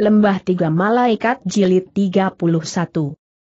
Lembah Tiga Malaikat Jilid 31.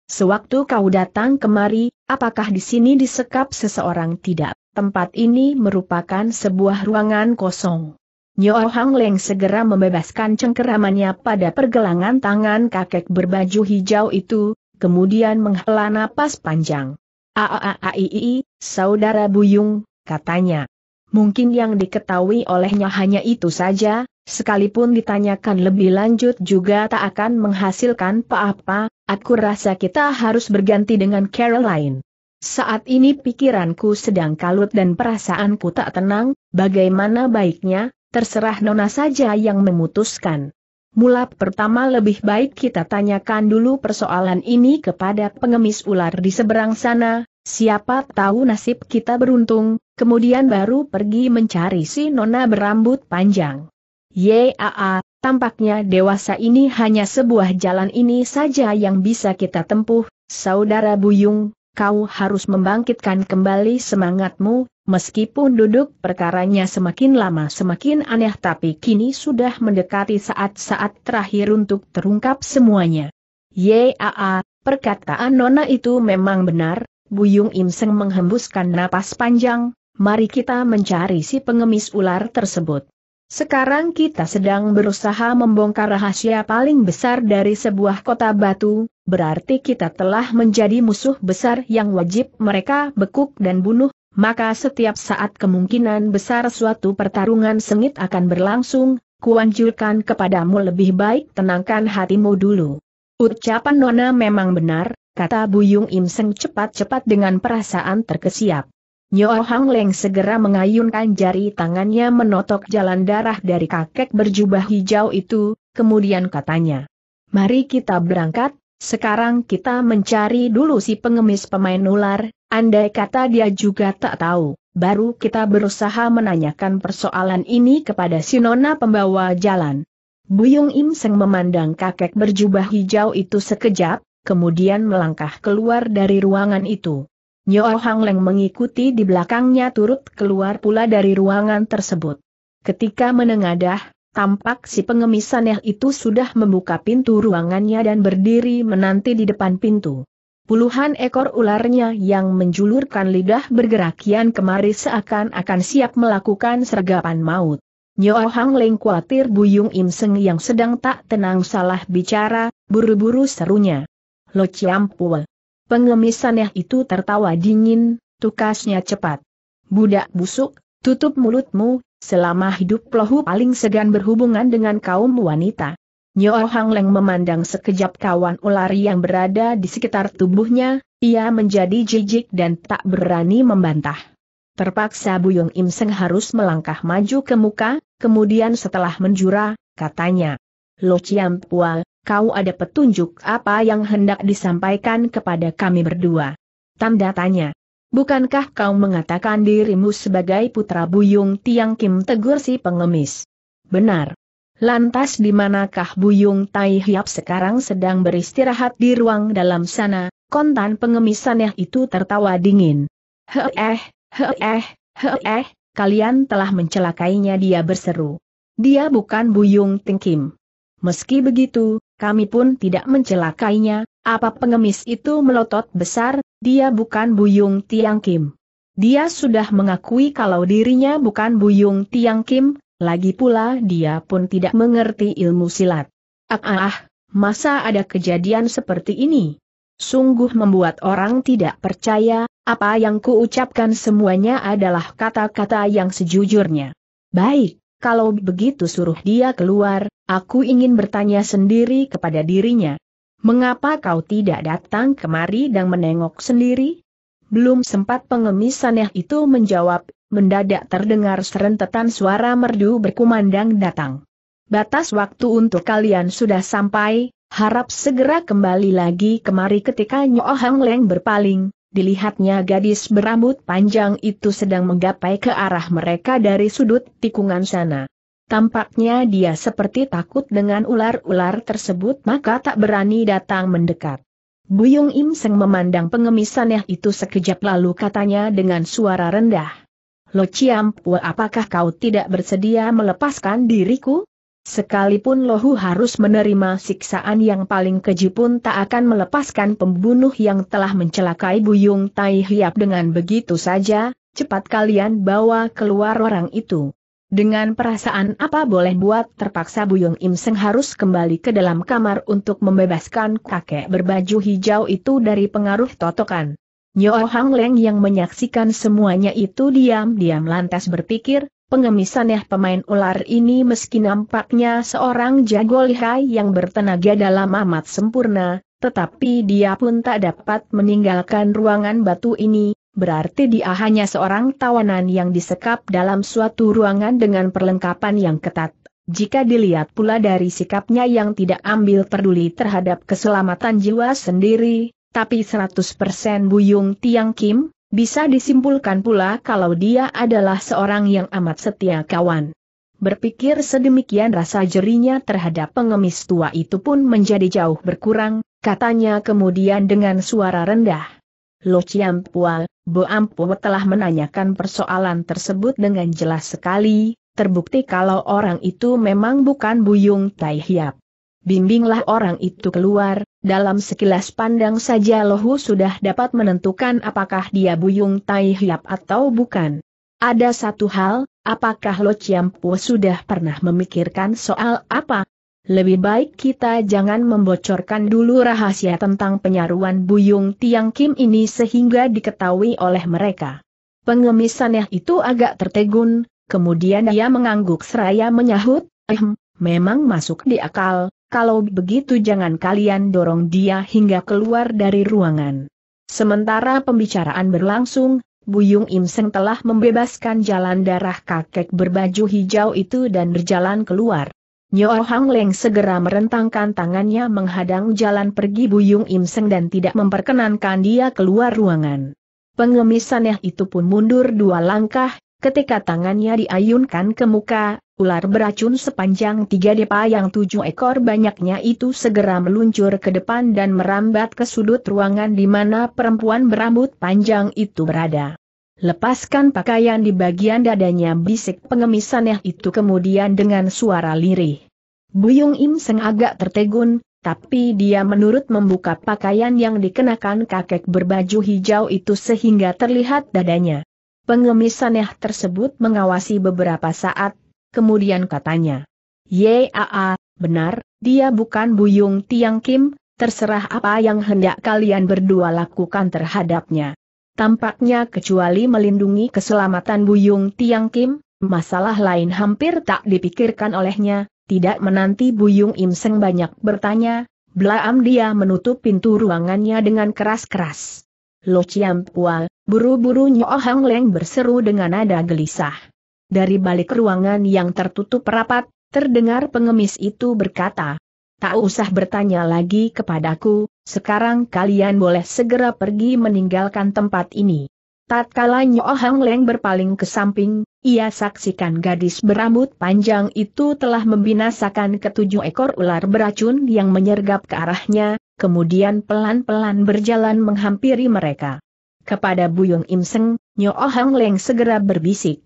Sewaktu kau datang kemari, apakah di sini disekap seseorang tidak? Tempat ini merupakan sebuah ruangan kosong. Nyo Hang Leng segera membebaskan cengkeramannya pada pergelangan tangan kakek berbaju hijau itu, kemudian menghela napas panjang. "Aaaii, saudara Buyung," katanya. Mungkin yang diketahui olehnya hanya itu saja. Sekalipun ditanyakan lebih lanjut juga tak akan menghasilkan apa-apa. Aku rasa kita harus berganti dengan Caroline. Saat ini pikiranku sedang kalut dan perasaanku tak tenang. Bagaimana baiknya, terserah Nona saja yang memutuskan. Mula pertama lebih baik kita tanyakan dulu persoalan ini kepada pengemis ular di seberang sana. Siapa tahu nasib kita beruntung, kemudian baru pergi mencari si Nona berambut panjang. Yaa, tampaknya dewasa ini hanya sebuah jalan ini saja yang bisa kita tempuh. Saudara Buyung, kau harus membangkitkan kembali semangatmu, meskipun duduk perkaranya semakin lama semakin aneh tapi kini sudah mendekati saat-saat terakhir untuk terungkap semuanya. Yaa, perkataan Nona itu memang benar. Buyung Im Seng menghembuskan napas panjang. Mari kita mencari si pengemis ular tersebut. Sekarang kita sedang berusaha membongkar rahasia paling besar dari sebuah kota batu, berarti kita telah menjadi musuh besar yang wajib mereka bekuk dan bunuh, maka setiap saat kemungkinan besar suatu pertarungan sengit akan berlangsung. Kuanjurkan kepadamu lebih baik tenangkan hatimu dulu. Ucapan Nona memang benar, kata Buyung Im Seng cepat-cepat dengan perasaan terkesiap. Nyo Hang Leng segera mengayunkan jari tangannya menotok jalan darah dari kakek berjubah hijau itu, kemudian katanya, "Mari kita berangkat, sekarang kita mencari dulu si pengemis pemain ular, andai kata dia juga tak tahu, baru kita berusaha menanyakan persoalan ini kepada si Nona pembawa jalan." Buyung Im Seng memandang kakek berjubah hijau itu sekejap, kemudian melangkah keluar dari ruangan itu. Nyo Hang Leng mengikuti di belakangnya turut keluar pula dari ruangan tersebut. Ketika menengadah, tampak si pengemis aneh itu sudah membuka pintu ruangannya dan berdiri menanti di depan pintu. Puluhan ekor ularnya yang menjulurkan lidah bergerakian kemari seakan-akan siap melakukan sergapan maut. Nyo Hang Leng khawatir Buyung Im Seng yang sedang tak tenang salah bicara, buru-buru serunya. "Lo Chiam Pua." Pengemis aneh itu tertawa dingin, tukasnya cepat. "Budak busuk, tutup mulutmu, selama hidup lohu paling segan berhubungan dengan kaum wanita." Nyo Hang Leng memandang sekejap kawan ular yang berada di sekitar tubuhnya, ia menjadi jijik dan tak berani membantah. Terpaksa Buyung Im Seng harus melangkah maju ke muka, kemudian setelah menjura, katanya, "Lo Chiam Pua, kau ada petunjuk apa yang hendak disampaikan kepada kami berdua?" Tanda tanya. "Bukankah kau mengatakan dirimu sebagai putra Buyung Tiang Kim?" tegur si pengemis. "Benar. Lantas di manakah Buyung Tai Hiap sekarang sedang beristirahat?" "Di ruang dalam sana," kontan pengemis aneh itu tertawa dingin. Heeh, kalian telah mencelakainya," dia berseru. "Dia bukan Buyung Tiang Kim. Meski begitu, kami pun tidak mencelakainya." "Apa?" pengemis itu melotot besar, "dia bukan Buyung Tiang Kim. Dia sudah mengakui kalau dirinya bukan Buyung Tiang Kim, lagi pula dia pun tidak mengerti ilmu silat." Masa ada kejadian seperti ini? Sungguh membuat orang tidak percaya. Apa yang kuucapkan semuanya adalah kata-kata yang sejujurnya." "Baik, kalau begitu suruh dia keluar. Aku ingin bertanya sendiri kepada dirinya. Mengapa kau tidak datang kemari dan menengok sendiri?" Belum sempat pengemis aneh itu menjawab, mendadak terdengar serentetan suara merdu berkumandang datang. "Batas waktu untuk kalian sudah sampai, harap segera kembali lagi kemari." Ketika Nyo Hang Leng berpaling, dilihatnya gadis berambut panjang itu sedang menggapai ke arah mereka dari sudut tikungan sana. Tampaknya dia seperti takut dengan ular-ular tersebut maka tak berani datang mendekat. Buyung Im Seng memandang pengemis aneh itu sekejap lalu katanya dengan suara rendah, "Lo Chiam Pua, apakah kau tidak bersedia melepaskan diriku?" Sekalipun Lohu harus menerima siksaan yang paling keji pun tak akan melepaskan pembunuh yang telah mencelakai Buyung Tai Hiap dengan begitu saja. Cepat kalian bawa keluar orang itu. Dengan perasaan apa boleh buat, terpaksa Buyung Im Seng harus kembali ke dalam kamar untuk membebaskan kakek berbaju hijau itu dari pengaruh totokan. Nyo Hang Leng yang menyaksikan semuanya itu diam-diam lantas berpikir, pengemisannya pemain ular ini meski nampaknya seorang jago lihai yang bertenaga dalam amat sempurna, tetapi dia pun tak dapat meninggalkan ruangan batu ini, berarti dia hanya seorang tawanan yang disekap dalam suatu ruangan dengan perlengkapan yang ketat. Jika dilihat pula dari sikapnya yang tidak ambil peduli terhadap keselamatan jiwa sendiri, tapi 100% Buyung Tiang Kim, bisa disimpulkan pula kalau dia adalah seorang yang amat setia kawan. Berpikir sedemikian rasa jerinya terhadap pengemis tua itu pun menjadi jauh berkurang, katanya kemudian dengan suara rendah. Lo Chiam Pua, Bu Am Pua telah menanyakan persoalan tersebut dengan jelas sekali, terbukti kalau orang itu memang bukan Buyung Tai Hiap. Bimbinglah orang itu keluar, dalam sekilas pandang saja Lohu sudah dapat menentukan apakah dia Buyung Tai Hiap atau bukan. Ada satu hal, apakah Lo Chiam Pua sudah pernah memikirkan soal apa? Lebih baik kita jangan membocorkan dulu rahasia tentang penyaruan Buyung Tiang Kim ini sehingga diketahui oleh mereka. Pengemisannya itu agak tertegun, kemudian dia mengangguk seraya menyahut, memang masuk di akal. Kalau begitu jangan kalian dorong dia hingga keluar dari ruangan. Sementara pembicaraan berlangsung, Buyung Im Seng telah membebaskan jalan darah kakek berbaju hijau itu dan berjalan keluar. Nyo Hang Leng segera merentangkan tangannya menghadang jalan pergi Buyung Im Seng dan tidak memperkenankan dia keluar ruangan. Pengemisannya itu pun mundur 2 langkah, ketika tangannya diayunkan ke muka, ular beracun sepanjang 3 depa yang 7 ekor banyaknya itu segera meluncur ke depan dan merambat ke sudut ruangan di mana perempuan berambut panjang itu berada. Lepaskan pakaian di bagian dadanya, bisik pengemisannya itu kemudian dengan suara lirih. Buyung Im Seng agak tertegun, tapi dia menurut membuka pakaian yang dikenakan kakek berbaju hijau itu sehingga terlihat dadanya. Pengemisannya tersebut mengawasi beberapa saat. Kemudian katanya, "Yaa, benar, dia bukan Buyung Tiang Kim, terserah apa yang hendak kalian berdua lakukan terhadapnya. Tampaknya kecuali melindungi keselamatan Buyung Tiang Kim, masalah lain hampir tak dipikirkan olehnya." Tidak menanti Buyung Im Seng banyak bertanya, belaam dia menutup pintu ruangannya dengan keras-keras. "Lo Chiam Pua," buru-buru Nyo Hang Leng berseru dengan nada gelisah. Dari balik ruangan yang tertutup rapat, terdengar pengemis itu berkata, "Tak usah bertanya lagi kepadaku, sekarang kalian boleh segera pergi meninggalkan tempat ini." Tatkala Nyo Hang Leng berpaling ke samping, ia saksikan gadis berambut panjang itu telah membinasakan ke-7 ekor ular beracun yang menyergap ke arahnya, kemudian pelan-pelan berjalan menghampiri mereka. Kepada Buyung Im Seng, Nyo Hang Leng segera berbisik,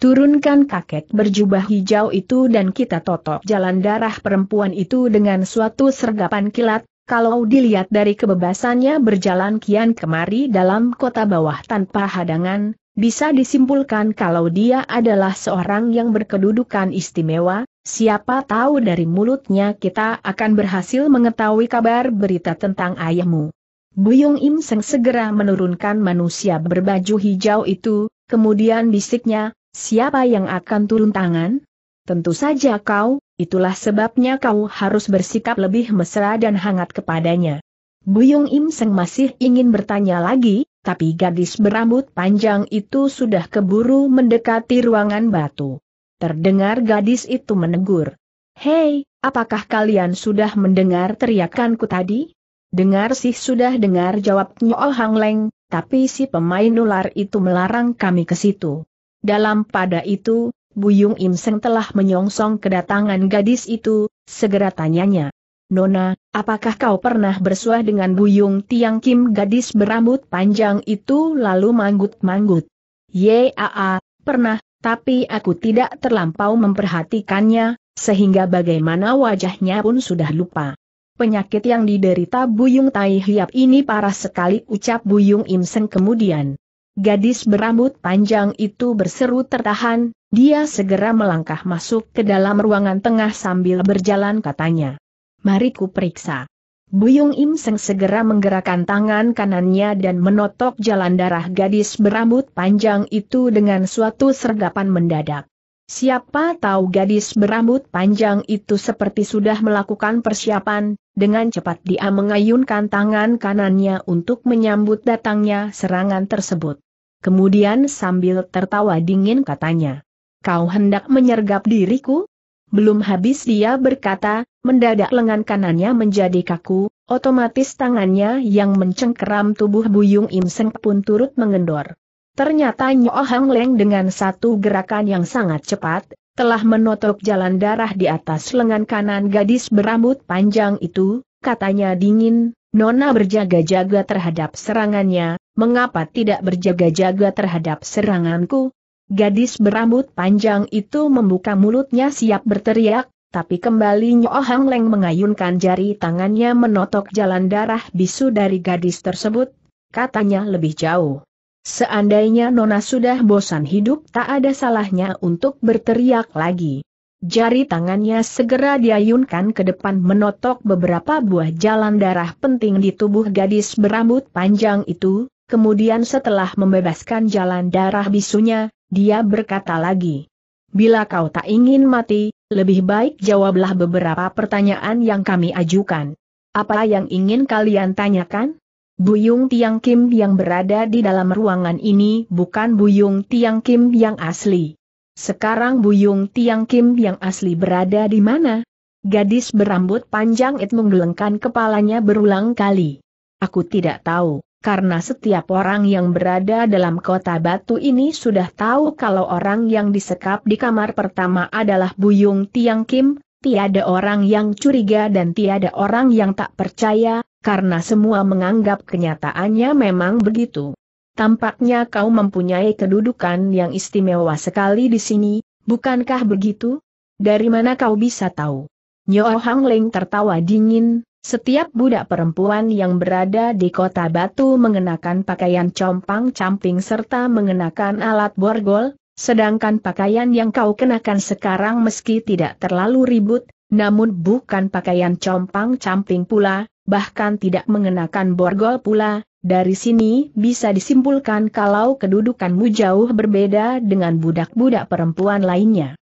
"Turunkan kakek berjubah hijau itu dan kita totok jalan darah perempuan itu dengan suatu sergapan kilat, kalau dilihat dari kebebasannya berjalan kian kemari dalam kota bawah tanpa hadangan, bisa disimpulkan kalau dia adalah seorang yang berkedudukan istimewa, siapa tahu dari mulutnya kita akan berhasil mengetahui kabar berita tentang ayahmu." Buyung Im Seng segera menurunkan manusia berbaju hijau itu, kemudian bisiknya, "Siapa yang akan turun tangan? Tentu saja kau, itulah sebabnya kau harus bersikap lebih mesra dan hangat kepadanya." Buyung Im Seng masih ingin bertanya lagi, tapi gadis berambut panjang itu sudah keburu mendekati ruangan batu. Terdengar gadis itu menegur, "Hei, apakah kalian sudah mendengar teriakanku tadi?" "Dengar sih sudah dengar," jawab Nyo Hang Leng, "tapi si pemain ular itu melarang kami ke situ." Dalam pada itu, Buyung Im Seng telah menyongsong kedatangan gadis itu, segera tanyanya, "Nona, apakah kau pernah bersuah dengan Buyung Tiang Kim?" Gadis berambut panjang itu lalu manggut-manggut, "Yaa, pernah, tapi aku tidak terlampau memperhatikannya, sehingga bagaimana wajahnya pun sudah lupa. Penyakit yang diderita Buyung Tai Hiap ini parah sekali, ucap Buyung Im Seng kemudian. Gadis berambut panjang itu berseru tertahan, dia segera melangkah masuk ke dalam ruangan tengah sambil berjalan katanya. Mari ku periksa. Buyung Im Seng segera menggerakkan tangan kanannya dan menotok jalan darah gadis berambut panjang itu dengan suatu sergapan mendadak. Siapa tahu gadis berambut panjang itu seperti sudah melakukan persiapan, dengan cepat dia mengayunkan tangan kanannya untuk menyambut datangnya serangan tersebut. Kemudian sambil tertawa dingin katanya, "Kau hendak menyergap diriku?" Belum habis dia berkata, mendadak lengan kanannya menjadi kaku, otomatis tangannya yang mencengkeram tubuh Buyung Im Seng pun turut mengendor. Ternyata Nyo Hang Leng dengan satu gerakan yang sangat cepat, telah menotok jalan darah di atas lengan kanan gadis berambut panjang itu, katanya dingin, Nona berjaga-jaga terhadap serangannya, mengapa tidak berjaga-jaga terhadap seranganku? Gadis berambut panjang itu membuka mulutnya siap berteriak, tapi kembali Nyo Hang Leng mengayunkan jari tangannya menotok jalan darah bisu dari gadis tersebut, katanya lebih jauh. Seandainya Nona sudah bosan hidup, tak ada salahnya untuk berteriak lagi. Jari tangannya segera diayunkan ke depan menotok beberapa buah jalan darah penting di tubuh gadis berambut panjang itu, kemudian setelah membebaskan jalan darah bisunya, dia berkata lagi, "Bila kau tak ingin mati, lebih baik jawablah beberapa pertanyaan yang kami ajukan." Apa yang ingin kalian tanyakan? Buyung Tiang Kim yang berada di dalam ruangan ini bukan Buyung Tiang Kim yang asli. Sekarang Buyung Tiang Kim yang asli berada di mana? Gadis berambut panjang itu menggelengkan kepalanya berulang kali. Aku tidak tahu, karena setiap orang yang berada dalam Kota Batu ini sudah tahu kalau orang yang disekap di kamar pertama adalah Buyung Tiang Kim. Tiada orang yang curiga dan tiada orang yang tak percaya, karena semua menganggap kenyataannya memang begitu. Tampaknya kau mempunyai kedudukan yang istimewa sekali di sini, bukankah begitu? Dari mana kau bisa tahu? Nyo Hang Leng tertawa dingin, setiap budak perempuan yang berada di Kota Batu mengenakan pakaian compang-camping serta mengenakan alat borgol. Sedangkan pakaian yang kau kenakan sekarang meski tidak terlalu ribut, namun bukan pakaian compang-camping pula, bahkan tidak mengenakan borgol pula, dari sini bisa disimpulkan kalau kedudukanmu jauh berbeda dengan budak-budak perempuan lainnya.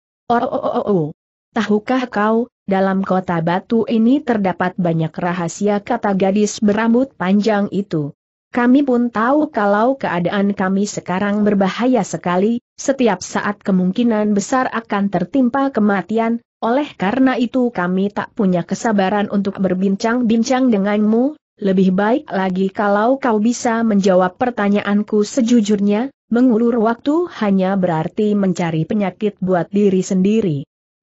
Tahukah kau, dalam Kota Batu ini terdapat banyak rahasia, kata gadis berambut panjang itu. Kami pun tahu kalau keadaan kami sekarang berbahaya sekali, setiap saat kemungkinan besar akan tertimpa kematian, oleh karena itu kami tak punya kesabaran untuk berbincang-bincang denganmu, lebih baik lagi kalau kau bisa menjawab pertanyaanku sejujurnya, mengulur waktu hanya berarti mencari penyakit buat diri sendiri.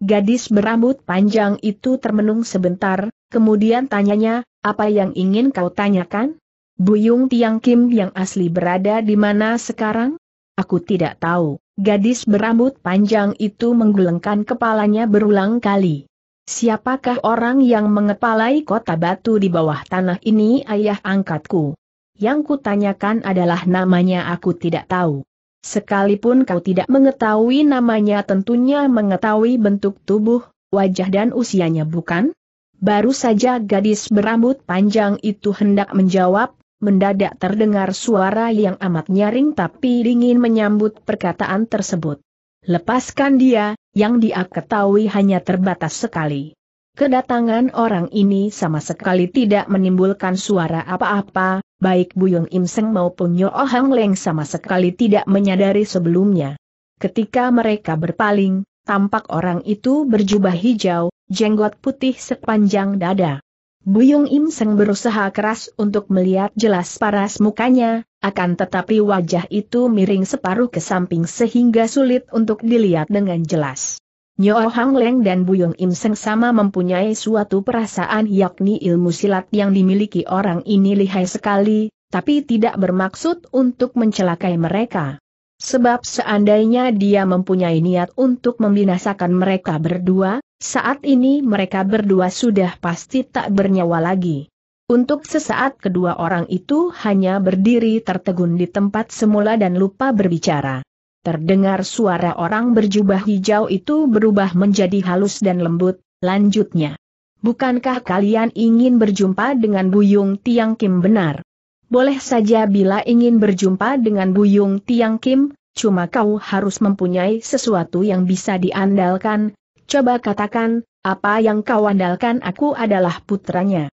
Gadis berambut panjang itu termenung sebentar, kemudian tanyanya, apa yang ingin kau tanyakan? Buyung Tiang Kim yang asli berada di mana sekarang? Aku tidak tahu. Gadis berambut panjang itu menggelengkan kepalanya berulang kali. Siapakah orang yang mengepalai Kota Batu di bawah tanah ini? Ayah angkatku. Yang kutanyakan adalah namanya. Aku tidak tahu. Sekalipun kau tidak mengetahui namanya, tentunya mengetahui bentuk tubuh, wajah dan usianya, bukan? Baru saja gadis berambut panjang itu hendak menjawab, mendadak terdengar suara yang amat nyaring tapi dingin menyambut perkataan tersebut. Lepaskan dia, yang dia ketahui hanya terbatas sekali. Kedatangan orang ini sama sekali tidak menimbulkan suara apa-apa, baik Buyung Im Seng maupun Nyo Hang Leng sama sekali tidak menyadari sebelumnya. Ketika mereka berpaling, tampak orang itu berjubah hijau, jenggot putih sepanjang dada. Buyung Im Seng berusaha keras untuk melihat jelas paras mukanya, akan tetapi wajah itu miring separuh ke samping sehingga sulit untuk dilihat dengan jelas. Nyo Hang Leng dan Buyung Im Seng sama mempunyai suatu perasaan, yakni ilmu silat yang dimiliki orang ini lihai sekali, tapi tidak bermaksud untuk mencelakai mereka. Sebab seandainya dia mempunyai niat untuk membinasakan mereka berdua, saat ini mereka berdua sudah pasti tak bernyawa lagi. Untuk sesaat kedua orang itu hanya berdiri tertegun di tempat semula dan lupa berbicara. Terdengar suara orang berjubah hijau itu berubah menjadi halus dan lembut, lanjutnya. "Bukankah kalian ingin berjumpa dengan Buyung Tiang Kim?" "Benar. Boleh saja bila ingin berjumpa dengan Buyung Tiang Kim, cuma kau harus mempunyai sesuatu yang bisa diandalkan. Coba katakan, apa yang kau andalkan?" "Aku adalah putranya."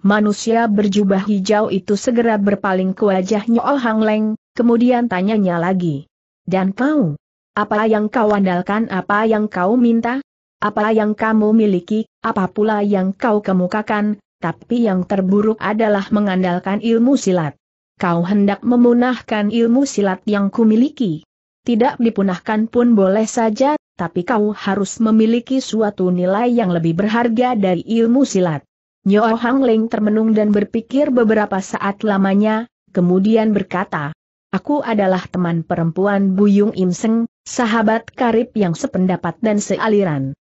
Manusia berjubah hijau itu segera berpaling ke wajah Nyo Hang Leng, kemudian tanyanya lagi. "Dan kau? Apa yang kau andalkan? Apa yang kau minta? Apa yang kamu miliki? Apa pula yang kau kemukakan? Tapi yang terburuk adalah mengandalkan ilmu silat. Kau hendak memunahkan ilmu silat yang kumiliki." "Tidak dipunahkan pun boleh saja, tapi kau harus memiliki suatu nilai yang lebih berharga dari ilmu silat." Nyo Hang Leng termenung dan berpikir beberapa saat lamanya, kemudian berkata, "Aku adalah teman perempuan Buyung Im Seng, sahabat karib yang sependapat dan sealiran."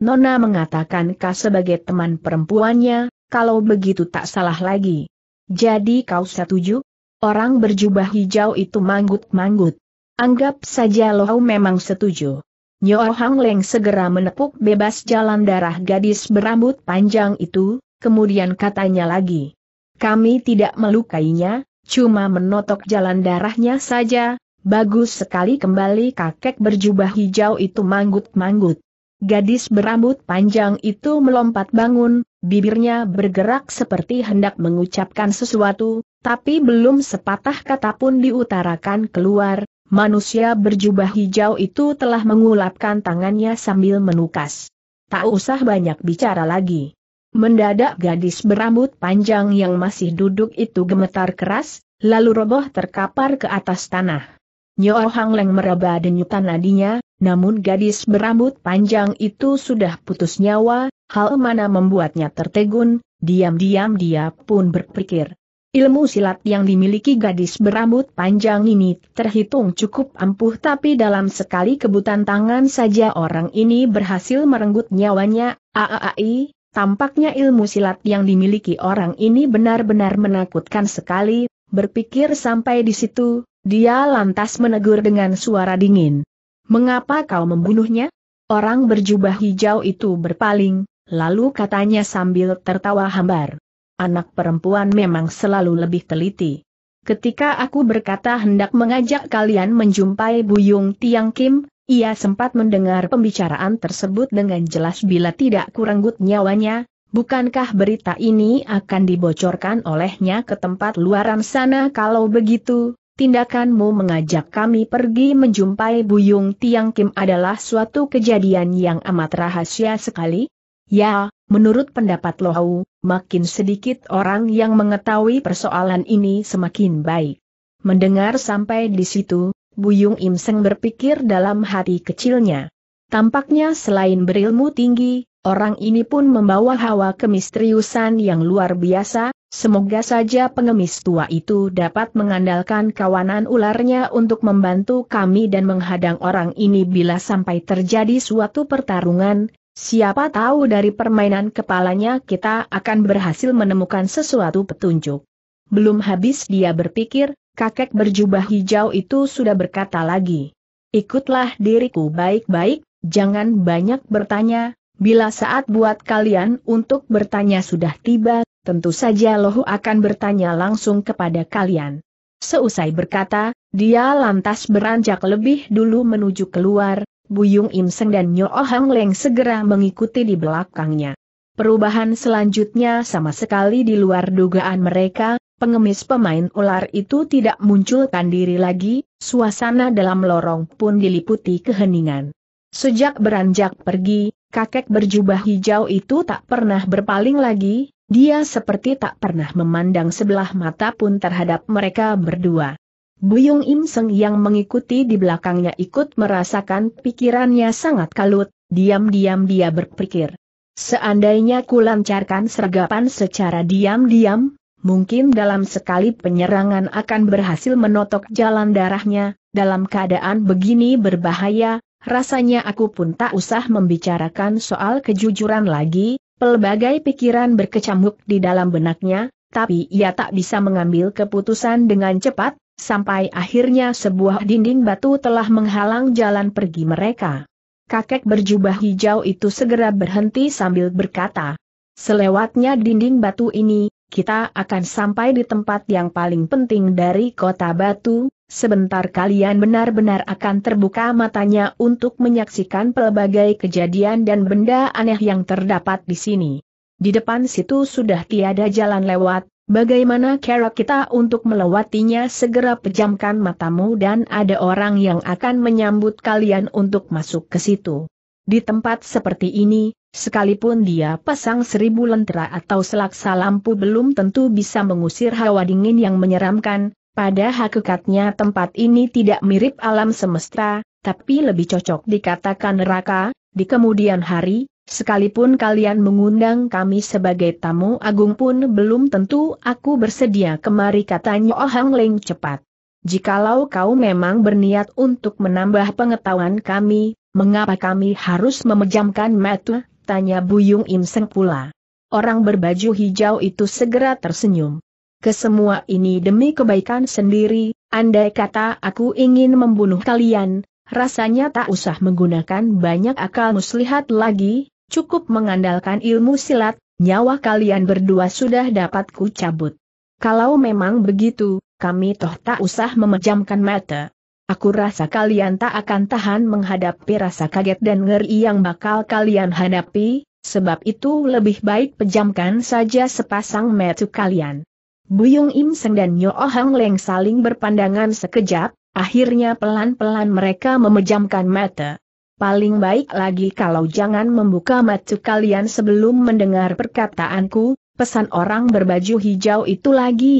Nona mengatakan kau sebagai teman perempuannya, kalau begitu tak salah lagi. Jadi kau setuju?" Orang berjubah hijau itu manggut-manggut. "Anggap saja Lohau memang setuju." Nyo Hang Leng segera menepuk bebas jalan darah gadis berambut panjang itu, kemudian katanya lagi, "Kami tidak melukainya, cuma menotok jalan darahnya saja." "Bagus sekali," kembali kakek berjubah hijau itu manggut-manggut. Gadis berambut panjang itu melompat bangun, bibirnya bergerak seperti hendak mengucapkan sesuatu, tapi belum sepatah kata pun diutarakan keluar. Manusia berjubah hijau itu telah mengulapkan tangannya sambil menukas. "Tak usah banyak bicara lagi." Mendadak gadis berambut panjang yang masih duduk itu gemetar keras, lalu roboh terkapar ke atas tanah. Nyo Hang Leng meraba denyutan nadinya, namun gadis berambut panjang itu sudah putus nyawa, hal mana membuatnya tertegun. Diam-diam dia pun berpikir, ilmu silat yang dimiliki gadis berambut panjang ini terhitung cukup ampuh, tapi dalam sekali kebutan tangan saja orang ini berhasil merenggut nyawanya. "Aai, tampaknya ilmu silat yang dimiliki orang ini benar-benar menakutkan sekali." Berpikir sampai di situ, dia lantas menegur dengan suara dingin, "Mengapa kau membunuhnya?" Orang berjubah hijau itu berpaling, lalu katanya sambil tertawa hambar, "Anak perempuan memang selalu lebih teliti. Ketika aku berkata hendak mengajak kalian menjumpai Buyung Tiang Kim, ia sempat mendengar pembicaraan tersebut dengan jelas. Bila tidak kurenggut nyawanya, bukankah berita ini akan dibocorkan olehnya ke tempat luaran sana? Kalau begitu, tindakanmu mengajak kami pergi menjumpai Buyung Tiang Kim adalah suatu kejadian yang amat rahasia sekali." "Ya, menurut pendapat Lohau, makin sedikit orang yang mengetahui persoalan ini semakin baik." Mendengar sampai di situ, Buyung Im Seng berpikir dalam hati kecilnya. Tampaknya selain berilmu tinggi, orang ini pun membawa hawa kemisteriusan yang luar biasa. Semoga saja pengemis tua itu dapat mengandalkan kawanan ularnya untuk membantu kami dan menghadang orang ini. Bila sampai terjadi suatu pertarungan, siapa tahu dari permainan kepalanya kita akan berhasil menemukan sesuatu petunjuk. Belum habis dia berpikir, kakek berjubah hijau itu sudah berkata lagi, "Ikutlah diriku baik-baik, jangan banyak bertanya. Bila saat buat kalian untuk bertanya sudah tiba, tentu saja Lohu akan bertanya langsung kepada kalian." Seusai berkata, dia lantas beranjak lebih dulu menuju keluar. Buyung Im Seng dan Nyo Hang Leng segera mengikuti di belakangnya. Perubahan selanjutnya sama sekali di luar dugaan mereka. Pengemis pemain ular itu tidak munculkan diri lagi, suasana dalam lorong pun diliputi keheningan. Sejak beranjak pergi, kakek berjubah hijau itu tak pernah berpaling lagi, dia seperti tak pernah memandang sebelah mata pun terhadap mereka berdua. Buyung Im Seng yang mengikuti di belakangnya ikut merasakan pikirannya sangat kalut, diam-diam dia berpikir, "Seandainya kulancarkan sergapan secara diam-diam, mungkin dalam sekali penyerangan akan berhasil menotok jalan darahnya. Dalam keadaan begini berbahaya, rasanya aku pun tak usah membicarakan soal kejujuran lagi. Pelbagai pikiran berkecamuk di dalam benaknya, tapi ia tak bisa mengambil keputusan dengan cepat, sampai akhirnya sebuah dinding batu telah menghalang jalan pergi mereka. Kakek berjubah hijau itu segera berhenti sambil berkata, "Selewatnya dinding batu ini, kita akan sampai di tempat yang paling penting dari Kota Batu. Sebentar kalian benar-benar akan terbuka matanya untuk menyaksikan pelbagai kejadian dan benda aneh yang terdapat di sini. Di depan situ sudah tiada jalan lewat, bagaimana cara kita untuk melewatinya? Segera pejamkan matamu dan ada orang yang akan menyambut kalian untuk masuk ke situ. Di tempat seperti ini, sekalipun dia pasang 1000 lentera atau selaksa lampu belum tentu bisa mengusir hawa dingin yang menyeramkan. Pada hakikatnya tempat ini tidak mirip alam semesta, tapi lebih cocok dikatakan neraka. Di kemudian hari, sekalipun kalian mengundang kami sebagai tamu agung pun belum tentu aku bersedia kemari," kata Nyo Hang Leng cepat. "Jikalau kau memang berniat untuk menambah pengetahuan kami, mengapa kami harus memejamkan mata?" tanya Buyung Im Seng pula. Orang berbaju hijau itu segera tersenyum. "Kesemua ini demi kebaikan sendiri. Andai kata aku ingin membunuh kalian, rasanya tak usah menggunakan banyak akal muslihat lagi, cukup mengandalkan ilmu silat, nyawa kalian berdua sudah dapat ku cabut. Kalau memang begitu, kami toh tak usah memejamkan mata. Aku rasa kalian tak akan tahan menghadapi rasa kaget dan ngeri yang bakal kalian hadapi, sebab itu lebih baik pejamkan saja sepasang mata kalian." Buyung Im Seng dan Nyo Hang Leng saling berpandangan sekejap, akhirnya pelan-pelan mereka memejamkan mata. "Paling baik lagi kalau jangan membuka mata kalian sebelum mendengar perkataanku," pesan orang berbaju hijau itu lagi.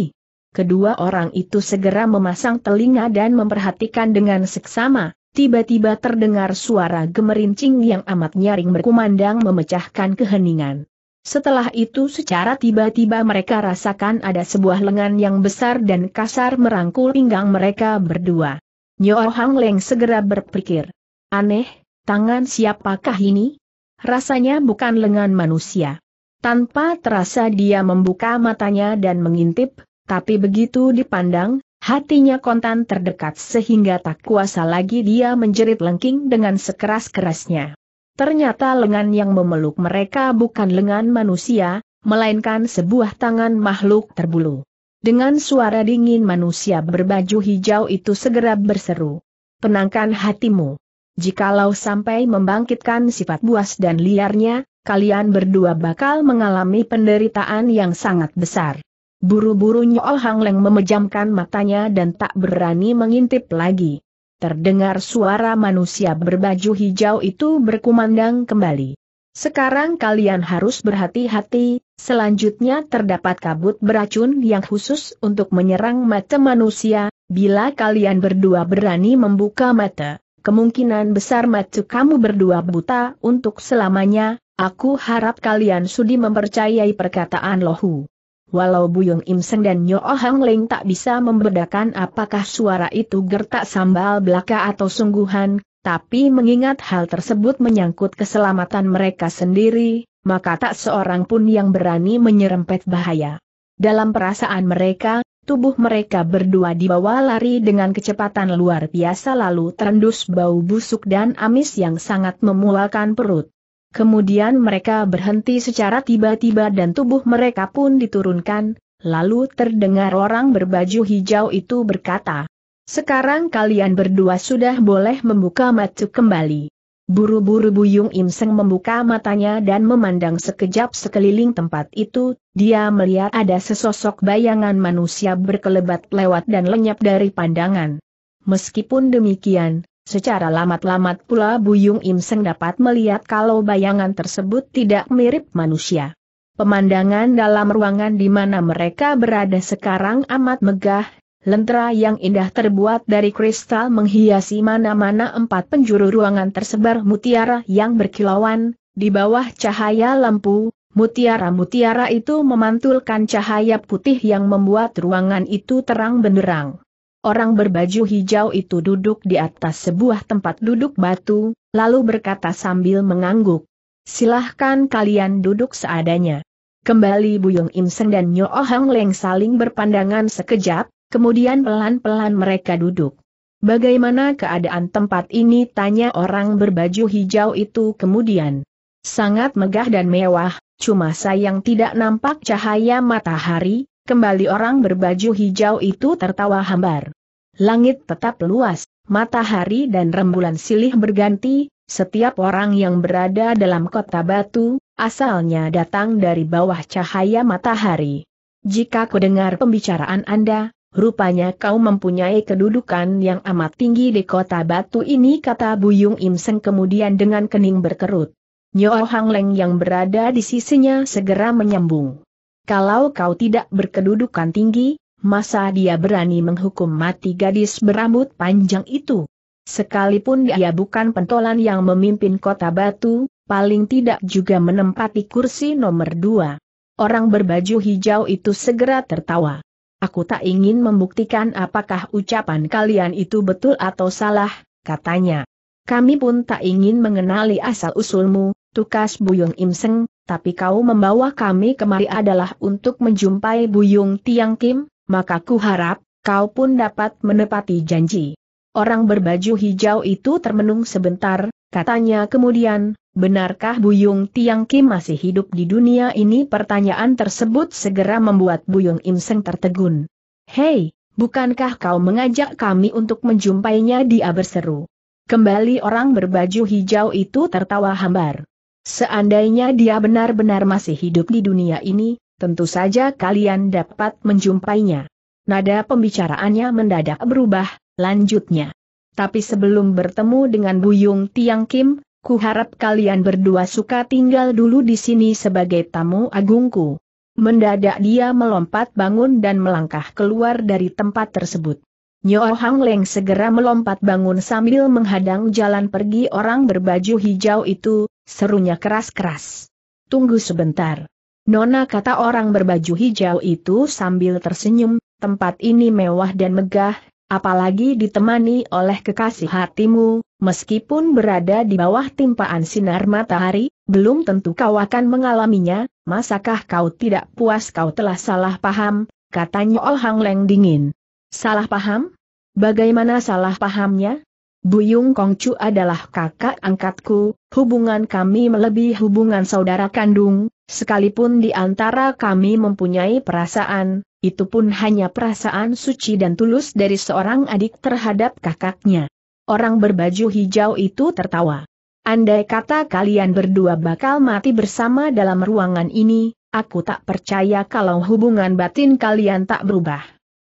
Kedua orang itu segera memasang telinga dan memperhatikan dengan seksama. Tiba-tiba terdengar suara gemerincing yang amat nyaring berkumandang memecahkan keheningan. Setelah itu secara tiba-tiba mereka rasakan ada sebuah lengan yang besar dan kasar merangkul pinggang mereka berdua. Nyo Hang Leng segera berpikir, "Aneh, tangan siapakah ini? Rasanya bukan lengan manusia." Tanpa terasa dia membuka matanya dan mengintip. Tapi begitu dipandang, hatinya kontan terdekat sehingga tak kuasa lagi dia menjerit lengking dengan sekeras-kerasnya. Ternyata lengan yang memeluk mereka bukan lengan manusia, melainkan sebuah tangan makhluk terbulu. Dengan suara dingin manusia berbaju hijau itu segera berseru, "Tenangkan hatimu. Jikalau sampai membangkitkan sifat buas dan liarnya, kalian berdua bakal mengalami penderitaan yang sangat besar." Buru-buru Nyo Hang Leng memejamkan matanya dan tak berani mengintip lagi. Terdengar suara manusia berbaju hijau itu berkumandang kembali, "Sekarang kalian harus berhati-hati, selanjutnya terdapat kabut beracun yang khusus untuk menyerang mata manusia. Bila kalian berdua berani membuka mata, kemungkinan besar mata kamu berdua buta untuk selamanya. Aku harap kalian sudi mempercayai perkataan lohu." Walau Buyung Im Seng dan Nyo Hang Leng tak bisa membedakan apakah suara itu gertak sambal belaka atau sungguhan, tapi mengingat hal tersebut menyangkut keselamatan mereka sendiri, maka tak seorang pun yang berani menyerempet bahaya. Dalam perasaan mereka, tubuh mereka berdua dibawa lari dengan kecepatan luar biasa lalu terendus bau busuk dan amis yang sangat memualkan perut. Kemudian mereka berhenti secara tiba-tiba dan tubuh mereka pun diturunkan, lalu terdengar orang berbaju hijau itu berkata, "Sekarang kalian berdua sudah boleh membuka mata kembali." Buru-buru Buyung Im Seng membuka matanya dan memandang sekejap sekeliling tempat itu, dia melihat ada sesosok bayangan manusia berkelebat lewat dan lenyap dari pandangan. Meskipun demikian, secara lamat-lamat pula Buyung Im Seng dapat melihat kalau bayangan tersebut tidak mirip manusia. Pemandangan dalam ruangan di mana mereka berada sekarang amat megah, lentera yang indah terbuat dari kristal menghiasi mana-mana empat penjuru ruangan tersebar mutiara yang berkilauan, di bawah cahaya lampu, Mutiara-mutiara itu memantulkan cahaya putih yang membuat ruangan itu terang benderang. Orang berbaju hijau itu duduk di atas sebuah tempat duduk batu, lalu berkata sambil mengangguk, "Silahkan kalian duduk seadanya." Kembali Buyung Im Seng dan Nyo Hang Leng saling berpandangan sekejap, kemudian pelan-pelan mereka duduk. "Bagaimana keadaan tempat ini?" tanya orang berbaju hijau itu kemudian. "Sangat megah dan mewah, cuma sayang tidak nampak cahaya matahari," kembali orang berbaju hijau itu tertawa hambar. "Langit tetap luas, matahari dan rembulan silih berganti, setiap orang yang berada dalam Kota Batu, asalnya datang dari bawah cahaya matahari. Jika ku dengar pembicaraan Anda, rupanya kau mempunyai kedudukan yang amat tinggi di Kota Batu ini," kata Buyung Im Seng kemudian dengan kening berkerut. Nyo Hang Leng yang berada di sisinya segera menyambung, "Kalau kau tidak berkedudukan tinggi, masa dia berani menghukum mati gadis berambut panjang itu? Sekalipun dia bukan pentolan yang memimpin Kota Batu, paling tidak juga menempati kursi nomor 2. Orang berbaju hijau itu segera tertawa. "Aku tak ingin membuktikan apakah ucapan kalian itu betul atau salah," katanya. "Kami pun tak ingin mengenali asal-usulmu," tukas Buyung Im Seng, "tapi kau membawa kami kemari adalah untuk menjumpai Buyung Tiang Kim, maka ku harap kau pun dapat menepati janji." Orang berbaju hijau itu termenung sebentar, katanya kemudian, "Benarkah Buyung Tiang Kim masih hidup di dunia ini?" Pertanyaan tersebut segera membuat Buyung Im Seng tertegun. "Hei, bukankah kau mengajak kami untuk menjumpainya?" dia berseru. Kembali orang berbaju hijau itu tertawa hambar. "Seandainya dia benar-benar masih hidup di dunia ini, tentu saja kalian dapat menjumpainya." Nada pembicaraannya mendadak berubah, lanjutnya, "Tapi sebelum bertemu dengan Buyung Tiang Kim, ku harap kalian berdua suka tinggal dulu di sini sebagai tamu agungku." Mendadak dia melompat bangun dan melangkah keluar dari tempat tersebut. Nyo Hang Leng segera melompat bangun sambil menghadang jalan pergi orang berbaju hijau itu, serunya keras-keras. "Tunggu sebentar, Nona," kata orang berbaju hijau itu sambil tersenyum, "tempat ini mewah dan megah, apalagi ditemani oleh kekasih hatimu. Meskipun berada di bawah timpaan sinar matahari, belum tentu kau akan mengalaminya. Masakah kau tidak puas? Kau telah salah paham," katanya Nyo Hang Leng dingin. "Salah paham? Bagaimana salah pahamnya? Buyung Kongcu adalah kakak angkatku, hubungan kami melebihi hubungan saudara kandung, sekalipun di antara kami mempunyai perasaan, itu pun hanya perasaan suci dan tulus dari seorang adik terhadap kakaknya." Orang berbaju hijau itu tertawa. "Andai kata kalian berdua bakal mati bersama dalam ruangan ini, aku tak percaya kalau hubungan batin kalian tak berubah.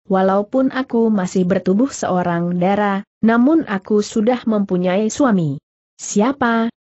Walaupun aku masih bertubuh seorang dara, namun aku sudah mempunyai suami." "Siapa?"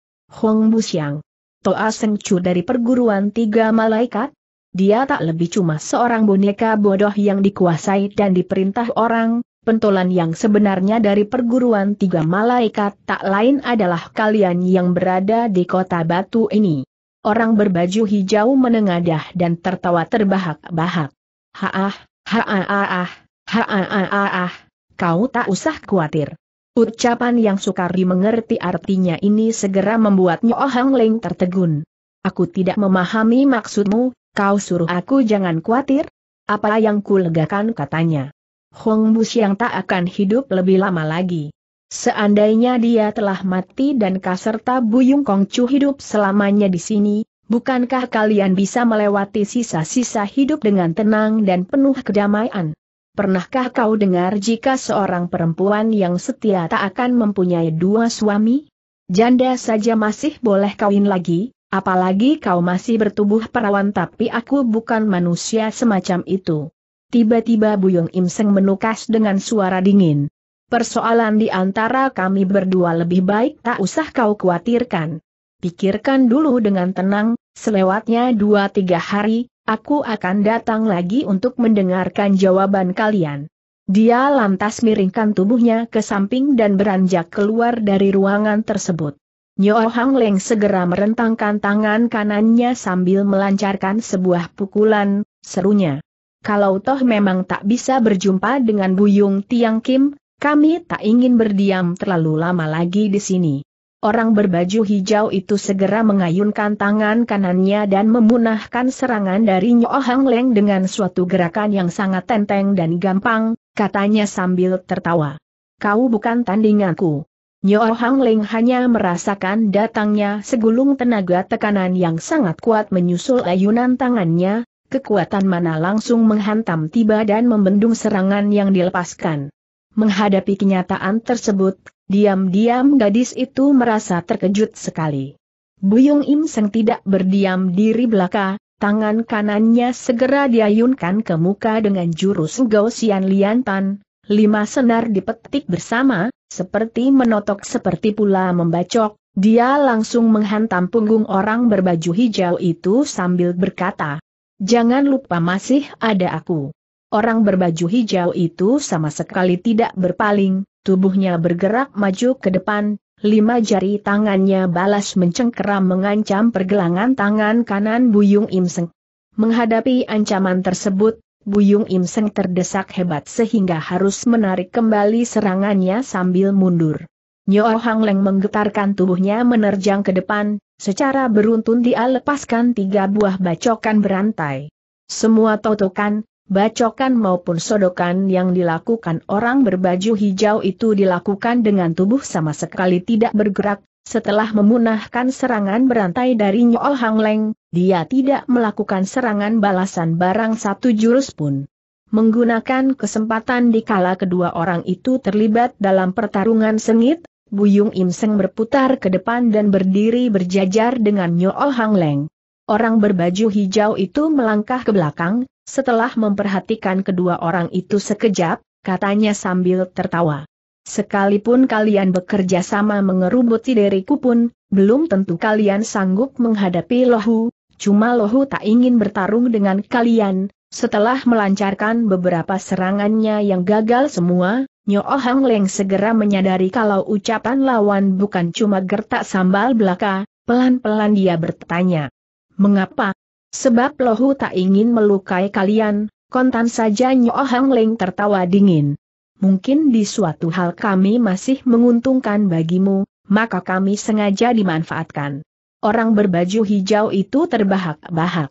"Hong Busiang, Toa Seng Cu dari Perguruan Tiga Malaikat. Dia tak lebih cuma seorang boneka bodoh yang dikuasai dan diperintah orang. Pentolan yang sebenarnya dari Perguruan Tiga Malaikat tak lain adalah kalian yang berada di Kota Batu ini." Orang berbaju hijau menengadah dan tertawa terbahak-bahak. "Haah, haah, haah, kau tak usah khawatir." Ucapan yang sukar dimengerti artinya ini segera membuat Nyo Hang Leng tertegun. "Aku tidak memahami maksudmu, kau suruh aku jangan khawatir? Apa yang kulegakan?" katanya. "Hong Busiang tak akan hidup lebih lama lagi. Seandainya dia telah mati dan kaserta Buyung Kongcu hidup selamanya di sini, bukankah kalian bisa melewati sisa-sisa hidup dengan tenang dan penuh kedamaian? Pernahkah kau dengar jika seorang perempuan yang setia tak akan mempunyai 2 suami? Janda saja masih boleh kawin lagi, apalagi kau masih bertubuh perawan." "Tapi aku bukan manusia semacam itu," tiba-tiba Buyung Im Seng menukas dengan suara dingin. "Persoalan di antara kami berdua lebih baik tak usah kau khawatirkan. Pikirkan dulu dengan tenang, selewatnya 2-3 hari, aku akan datang lagi untuk mendengarkan jawaban kalian." Dia lantas miringkan tubuhnya ke samping dan beranjak keluar dari ruangan tersebut. Nyo Hang Leng segera merentangkan tangan kanannya sambil melancarkan sebuah pukulan, serunya. Kalau toh memang tak bisa berjumpa dengan Buyung Tiang Kim, kami tak ingin berdiam terlalu lama lagi di sini. Orang berbaju hijau itu segera mengayunkan tangan kanannya dan memunahkan serangan dari Nyo Hang Leng dengan suatu gerakan yang sangat enteng dan gampang, katanya sambil tertawa. Kau bukan tandinganku. Nyo Hang Leng hanya merasakan datangnya segulung tenaga tekanan yang sangat kuat menyusul ayunan tangannya, kekuatan mana langsung menghantam tiba dan membendung serangan yang dilepaskan. Menghadapi kenyataan tersebut, diam-diam gadis itu merasa terkejut sekali. Buyung Im Seng tidak berdiam diri belaka, tangan kanannya segera diayunkan ke muka dengan jurus Gaussian Liantan, 5 senar dipetik bersama, seperti menotok seperti pula membacok, dia langsung menghantam punggung orang berbaju hijau itu sambil berkata, "Jangan lupa masih ada aku." Orang berbaju hijau itu sama sekali tidak berpaling, tubuhnya bergerak maju ke depan, 5 jari tangannya balas mencengkeram mengancam pergelangan tangan kanan Buyung Im Seng. Menghadapi ancaman tersebut, Buyung Im Seng terdesak hebat sehingga harus menarik kembali serangannya sambil mundur. Nyo Hang Leng menggetarkan tubuhnya menerjang ke depan, secara beruntun dia lepaskan 3 buah bacokan berantai. Semua totokan, bacokan maupun sodokan yang dilakukan orang berbaju hijau itu dilakukan dengan tubuh sama sekali tidak bergerak. Setelah memunahkan serangan berantai dari Nyo Hang Leng, dia tidak melakukan serangan balasan barang satu jurus pun. Menggunakan kesempatan dikala kedua orang itu terlibat dalam pertarungan sengit, Buyung Im Seng berputar ke depan dan berdiri berjajar dengan Nyo Hang Leng. Orang berbaju hijau itu melangkah ke belakang. Setelah memperhatikan kedua orang itu sekejap, katanya sambil tertawa. Sekalipun kalian bekerja sama mengerubuti diriku pun, belum tentu kalian sanggup menghadapi Lohu, cuma Lohu tak ingin bertarung dengan kalian. Setelah melancarkan beberapa serangannya yang gagal semua, Nyo Hang Leng segera menyadari kalau ucapan lawan bukan cuma gertak sambal belaka, pelan-pelan dia bertanya. Mengapa? Sebab Lohu tak ingin melukai kalian, kontan saja Nyo Hang Leng tertawa dingin. Mungkin di suatu hal kami masih menguntungkan bagimu, maka kami sengaja dimanfaatkan. Orang berbaju hijau itu terbahak-bahak.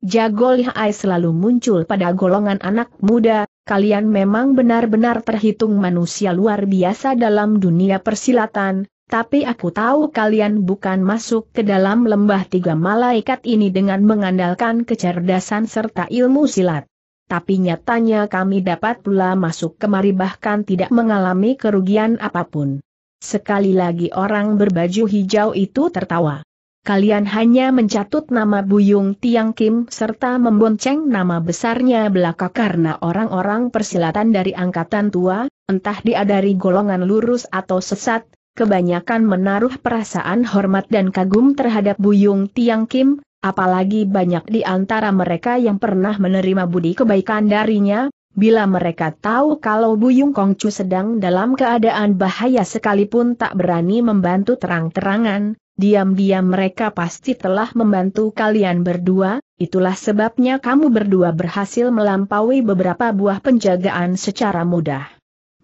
Jago lihai selalu muncul pada golongan anak muda, kalian memang benar-benar terhitung manusia luar biasa dalam dunia persilatan. Tapi aku tahu kalian bukan masuk ke dalam lembah 3 malaikat ini dengan mengandalkan kecerdasan serta ilmu silat. Tapi nyatanya kami dapat pula masuk kemari bahkan tidak mengalami kerugian apapun. Sekali lagi orang berbaju hijau itu tertawa. Kalian hanya mencatut nama Buyung Tiang Kim serta membonceng nama besarnya belaka karena orang-orang persilatan dari angkatan tua, entah dia dari golongan lurus atau sesat, kebanyakan menaruh perasaan hormat dan kagum terhadap Buyung Tiang Kim, apalagi banyak di antara mereka yang pernah menerima budi kebaikan darinya, bila mereka tahu kalau Buyung Kongcu sedang dalam keadaan bahaya sekalipun tak berani membantu terang-terangan, diam-diam mereka pasti telah membantu kalian berdua, itulah sebabnya kamu berdua berhasil melampaui beberapa buah penjagaan secara mudah.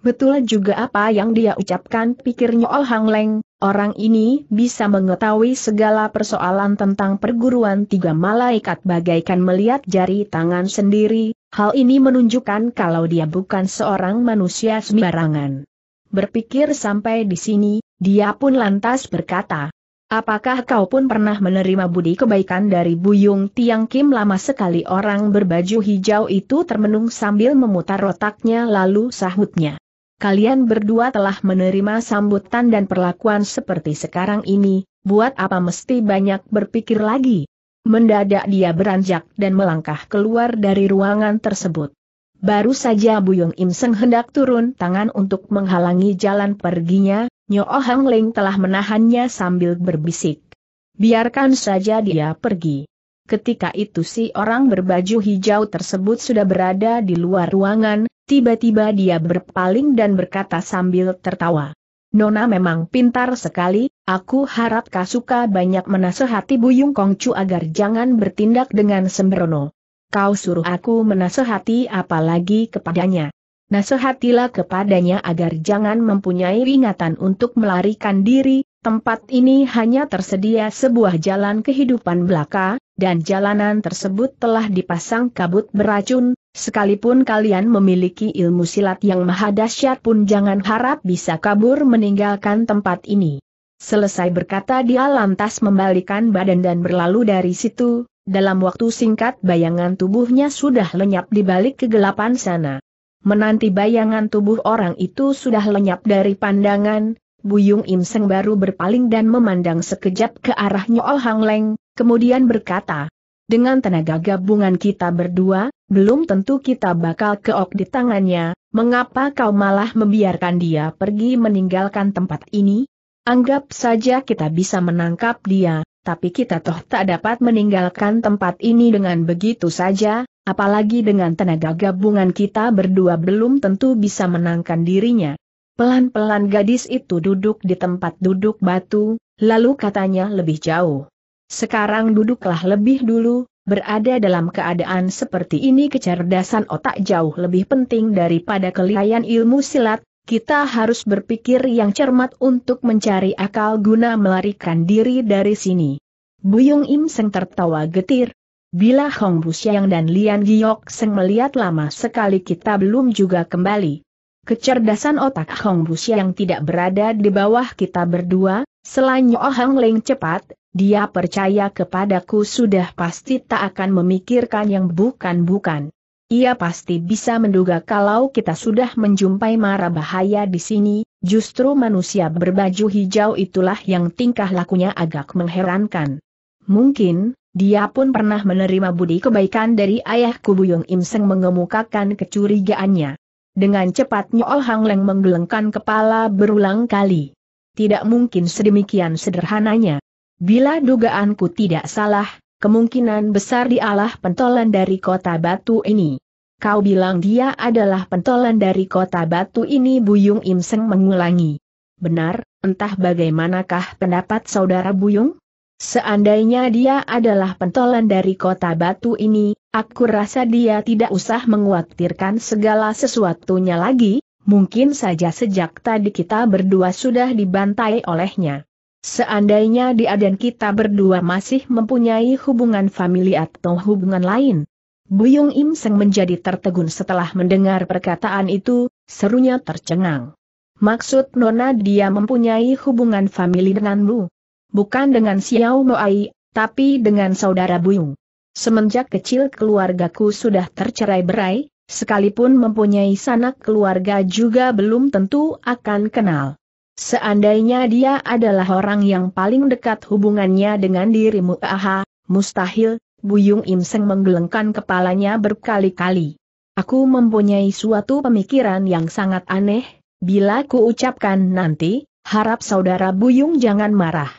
Betul juga apa yang dia ucapkan pikir Nyo Hang Leng, orang ini bisa mengetahui segala persoalan tentang perguruan 3 malaikat bagaikan melihat jari tangan sendiri, hal ini menunjukkan kalau dia bukan seorang manusia sembarangan. Berpikir sampai di sini, dia pun lantas berkata, apakah kau pun pernah menerima budi kebaikan dari Buyung Tiang Kim lama sekali? Orang berbaju hijau itu termenung sambil memutar otaknya lalu sahutnya. Kalian berdua telah menerima sambutan dan perlakuan seperti sekarang ini, buat apa mesti banyak berpikir lagi? Mendadak dia beranjak dan melangkah keluar dari ruangan tersebut. Baru saja Buyung Im Seng hendak turun tangan untuk menghalangi jalan perginya, Nyo Hang Leng telah menahannya sambil berbisik. Biarkan saja dia pergi. Ketika itu si orang berbaju hijau tersebut sudah berada di luar ruangan, tiba-tiba dia berpaling dan berkata sambil tertawa. Nona memang pintar sekali, aku harap Kasuka banyak menasehati Buyung Kongcu agar jangan bertindak dengan sembrono. Kau suruh aku menasehati apalagi kepadanya. Nasehatilah kepadanya agar jangan mempunyai ingatan untuk melarikan diri, tempat ini hanya tersedia sebuah jalan kehidupan belaka, dan jalanan tersebut telah dipasang kabut beracun. Sekalipun kalian memiliki ilmu silat yang maha dahsyat pun jangan harap bisa kabur meninggalkan tempat ini. Selesai berkata dia lantas membalikan badan dan berlalu dari situ. Dalam waktu singkat bayangan tubuhnya sudah lenyap di balik kegelapan sana. Menanti bayangan tubuh orang itu sudah lenyap dari pandangan, Buyung Im Seng baru berpaling dan memandang sekejap ke arah Nyo Hang Leng, kemudian berkata, "Dengan tenaga gabungan kita berdua, belum tentu kita bakal keok di tangannya, mengapa kau malah membiarkan dia pergi meninggalkan tempat ini? Anggap saja kita bisa menangkap dia, tapi kita toh tak dapat meninggalkan tempat ini dengan begitu saja, apalagi dengan tenaga gabungan kita berdua belum tentu bisa menangkan dirinya." Pelan-pelan gadis itu duduk di tempat duduk batu, lalu katanya lebih jauh, "Sekarang duduklah lebih dulu. Berada dalam keadaan seperti ini kecerdasan otak jauh lebih penting daripada kelihayan ilmu silat, kita harus berpikir yang cermat untuk mencari akal guna melarikan diri dari sini." Buyung Im Seng tertawa getir. "Bila Hong Busiang dan Lian Giyok Seng melihat lama sekali kita belum juga kembali. Kecerdasan otak Hong Busiang tidak berada di bawah kita berdua, selain Nyo Hang Leng cepat, dia percaya kepadaku sudah pasti tak akan memikirkan yang bukan-bukan. Ia pasti bisa menduga kalau kita sudah menjumpai mara bahaya di sini, justru manusia berbaju hijau itulah yang tingkah lakunya agak mengherankan. Mungkin, dia pun pernah menerima budi kebaikan dari ayahku." Buyung Im Seng mengemukakan kecurigaannya. Dengan cepat Nyo Hang Leng menggelengkan kepala berulang kali. "Tidak mungkin sedemikian sederhananya. Bila dugaanku tidak salah, kemungkinan besar dialah pentolan dari Kota Batu ini." "Kau bilang dia adalah pentolan dari Kota Batu ini?" Buyung Im Seng mengulangi. "Benar, entah bagaimanakah pendapat saudara Buyung? Seandainya dia adalah pentolan dari Kota Batu ini, aku rasa dia tidak usah mengkhawatirkan segala sesuatunya lagi, mungkin saja sejak tadi kita berdua sudah dibantai olehnya. Seandainya dia dan kita berdua masih mempunyai hubungan famili atau hubungan lain." Buyung Im Seng menjadi tertegun setelah mendengar perkataan itu, serunya tercengang. "Maksud Nona dia mempunyai hubungan famili denganmu? Bukan dengan Xiao Moai, tapi dengan saudara Buyung. Semenjak kecil keluargaku sudah tercerai berai, sekalipun mempunyai sanak keluarga juga belum tentu akan kenal. Seandainya dia adalah orang yang paling dekat hubungannya dengan dirimu." "Aha, mustahil," Buyung Im Seng menggelengkan kepalanya berkali-kali. "Aku mempunyai suatu pemikiran yang sangat aneh, bila ku ucapkan nanti, harap saudara Buyung jangan marah.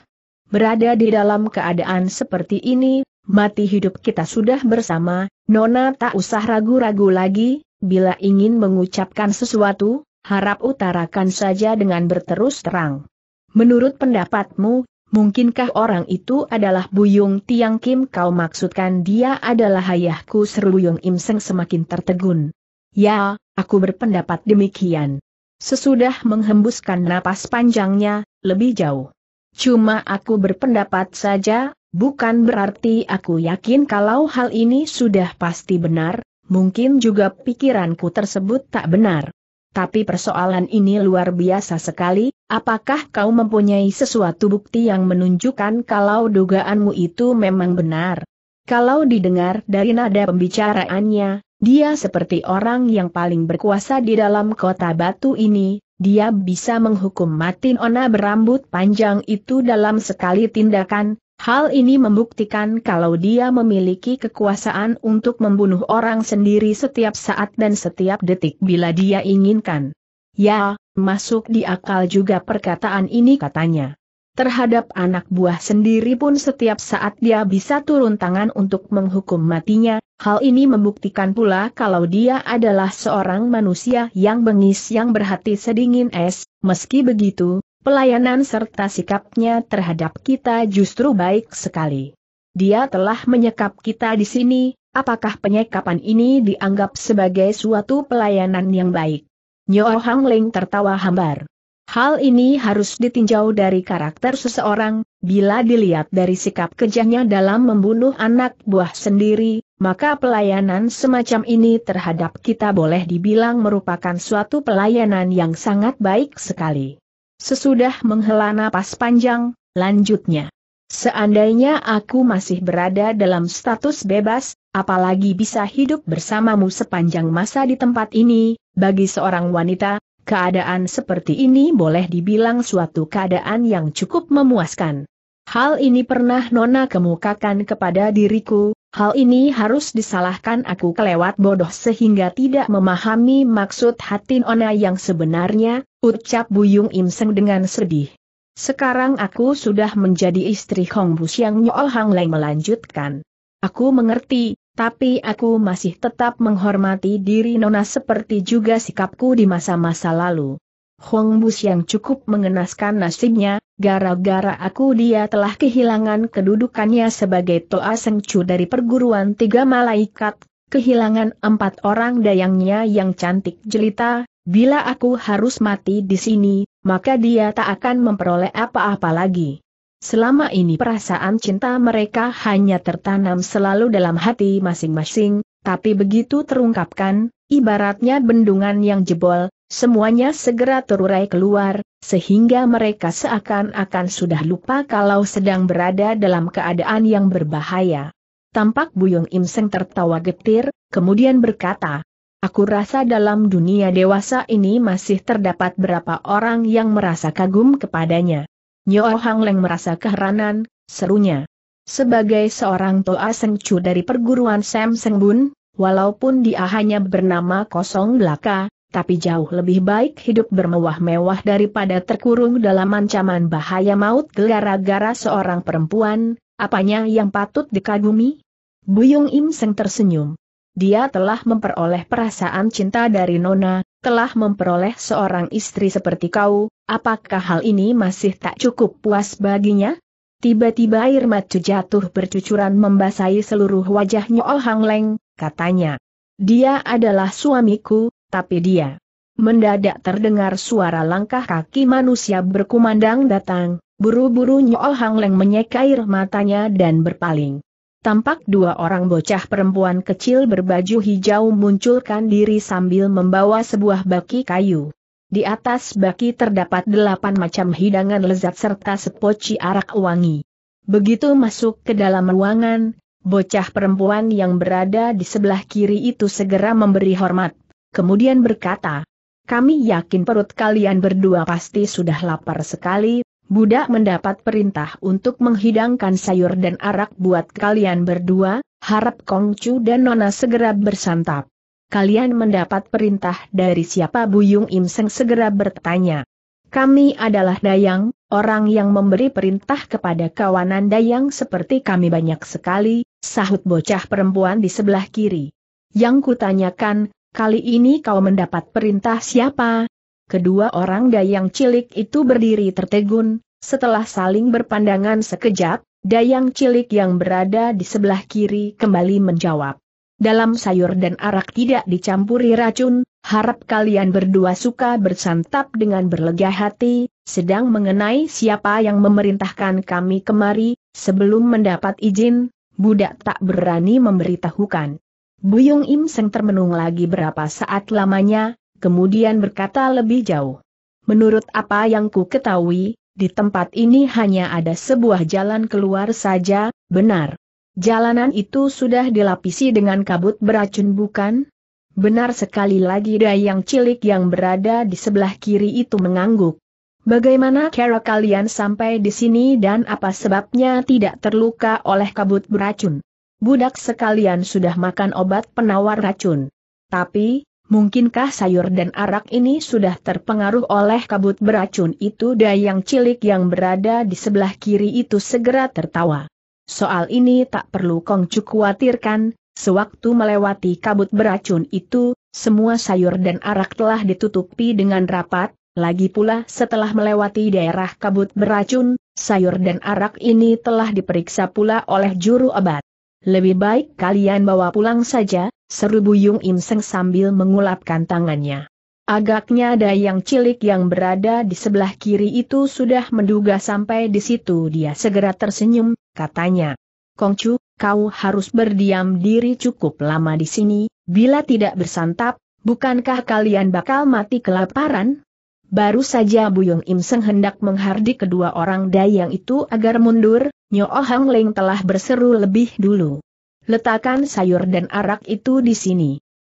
Berada di dalam keadaan seperti ini, mati hidup kita sudah bersama, Nona tak usah ragu-ragu lagi, bila ingin mengucapkan sesuatu, harap utarakan saja dengan berterus terang. Menurut pendapatmu, mungkinkah orang itu adalah Buyung Tiang Kim?" "Kau maksudkan dia adalah ayahku?" seru Buyung Im Seng semakin tertegun. "Ya, aku berpendapat demikian." Sesudah menghembuskan napas panjangnya, lebih jauh. "Cuma aku berpendapat saja, bukan berarti aku yakin kalau hal ini sudah pasti benar, mungkin juga pikiranku tersebut tak benar. Tapi persoalan ini luar biasa sekali, apakah kau mempunyai sesuatu bukti yang menunjukkan kalau dugaanmu itu memang benar?" Kalau didengar dari nada pembicaraannya, dia seperti orang yang paling berkuasa di dalam Kota Batu ini, dia bisa menghukum mati nona berambut panjang itu dalam sekali tindakan, hal ini membuktikan kalau dia memiliki kekuasaan untuk membunuh orang sendiri setiap saat dan setiap detik bila dia inginkan. "Ya, masuk di akal juga perkataan ini," katanya. "Terhadap anak buah sendiri pun setiap saat dia bisa turun tangan untuk menghukum matinya, Hal ini membuktikan pula kalau dia adalah seorang manusia yang bengis yang berhati sedingin es. Meski begitu, pelayanan serta sikapnya terhadap kita justru baik sekali. Dia telah menyekap kita di sini. Apakah penyekapan ini dianggap sebagai suatu pelayanan yang baik? Nyo Hang Leng tertawa hambar. Hal ini harus ditinjau dari karakter seseorang. Bila dilihat dari sikap kejahnya dalam membunuh anak buah sendiri, maka pelayanan semacam ini terhadap kita boleh dibilang merupakan suatu pelayanan yang sangat baik sekali. Sesudah menghela napas panjang, lanjutnya. Seandainya aku masih berada dalam status bebas, apalagi bisa hidup bersamamu sepanjang masa di tempat ini, bagi seorang wanita, keadaan seperti ini boleh dibilang suatu keadaan yang cukup memuaskan. Hal ini pernah Nona kemukakan kepada diriku, hal ini harus disalahkan aku kelewat bodoh sehingga tidak memahami maksud hati Nona yang sebenarnya, ucap Buyung Im Seng dengan sedih. Sekarang aku sudah menjadi istri Hong Busiang, Nyo Hang Leng melanjutkan. Aku mengerti, tapi aku masih tetap menghormati diri Nona seperti juga sikapku di masa-masa lalu. Hong Busiang cukup mengenaskan nasibnya, gara-gara aku dia telah kehilangan kedudukannya sebagai Toa Seng Cu dari Perguruan Tiga Malaikat, kehilangan 4 orang dayangnya yang cantik jelita. Bila aku harus mati di sini, maka dia tak akan memperoleh apa-apa lagi. Selama ini perasaan cinta mereka hanya tertanam selalu dalam hati masing-masing, tapi begitu terungkapkan, ibaratnya bendungan yang jebol, semuanya segera terurai keluar, sehingga mereka seakan-akan sudah lupa kalau sedang berada dalam keadaan yang berbahaya. Tampak Buyung Im Seng tertawa getir, kemudian berkata, aku rasa dalam dunia dewasa ini masih terdapat berapa orang yang merasa kagum kepadanya. Nyo Hang Leng merasa keheranan, serunya. Sebagai seorang Toa Seng Cu dari perguruan Sam Seng Bun, walaupun dia hanya bernama kosong belaka, tapi jauh lebih baik hidup bermewah-mewah daripada terkurung dalam ancaman bahaya maut gara-gara seorang perempuan, apanya yang patut dikagumi? Buyung Im Seng tersenyum. Dia telah memperoleh perasaan cinta dari Nona, telah memperoleh seorang istri seperti kau, apakah hal ini masih tak cukup puas baginya? Tiba-tiba air mata jatuh bercucuran membasahi seluruh wajah Nyo Hang Leng, katanya. Dia adalah suamiku, tapi dia. Mendadak terdengar suara langkah kaki manusia berkumandang datang, buru-buru Nyo Hang Leng menyek air matanya dan berpaling. Tampak 2 orang bocah perempuan kecil berbaju hijau munculkan diri sambil membawa sebuah baki kayu. Di atas baki terdapat 8 macam hidangan lezat serta sepoci arak wangi. Begitu masuk ke dalam ruangan, bocah perempuan yang berada di sebelah kiri itu segera memberi hormat, kemudian berkata, "Kami yakin perut kalian berdua pasti sudah lapar sekali. Budak mendapat perintah untuk menghidangkan sayur dan arak buat kalian berdua, harap Kongcu dan Nona segera bersantap." Kalian mendapat perintah dari siapa? Buyung Im Seng segera bertanya. Kami adalah dayang, orang yang memberi perintah kepada kawanan dayang seperti kami banyak sekali, sahut bocah perempuan di sebelah kiri. Yang kutanyakan, kali ini kau mendapat perintah siapa? Kedua orang dayang cilik itu berdiri tertegun, setelah saling berpandangan sekejap, dayang cilik yang berada di sebelah kiri kembali menjawab. Dalam sayur dan arak tidak dicampuri racun, harap kalian berdua suka bersantap dengan berlega hati, sedang mengenai siapa yang memerintahkan kami kemari, sebelum mendapat izin, budak tak berani memberitahukan. Buyung Im Seng termenung lagi berapa saat lamanya, kemudian berkata lebih jauh. Menurut apa yang ku ketahui, di tempat ini hanya ada sebuah jalan keluar saja, benar. Jalanan itu sudah dilapisi dengan kabut beracun bukan? Benar sekali, lagi dayang cilik yang berada di sebelah kiri itu mengangguk. Bagaimana cara kalian sampai di sini dan apa sebabnya tidak terluka oleh kabut beracun? Budak sekalian sudah makan obat penawar racun. Tapi mungkinkah sayur dan arak ini sudah terpengaruh oleh kabut beracun itu? Dayang cilik yang berada di sebelah kiri itu segera tertawa. Soal ini tak perlu Kongcu khawatirkan, Sewaktu melewati kabut beracun itu, semua sayur dan arak telah ditutupi dengan rapat, lagi pula setelah melewati daerah kabut beracun, sayur dan arak ini telah diperiksa pula oleh juru obat. Lebih baik kalian bawa pulang saja, seru Buyung Im Seng sambil mengulapkan tangannya. Agaknya ada yang cilik yang berada di sebelah kiri itu sudah menduga sampai di situ. Dia segera tersenyum, katanya, "Kongcu, kau harus berdiam diri cukup lama di sini. Bila tidak bersantap, bukankah kalian bakal mati kelaparan?" Baru saja Buyung Im Seng hendak menghardik kedua orang dayang itu agar mundur, Nyo Hang Leng telah berseru lebih dulu, "Letakkan sayur dan arak itu di sini."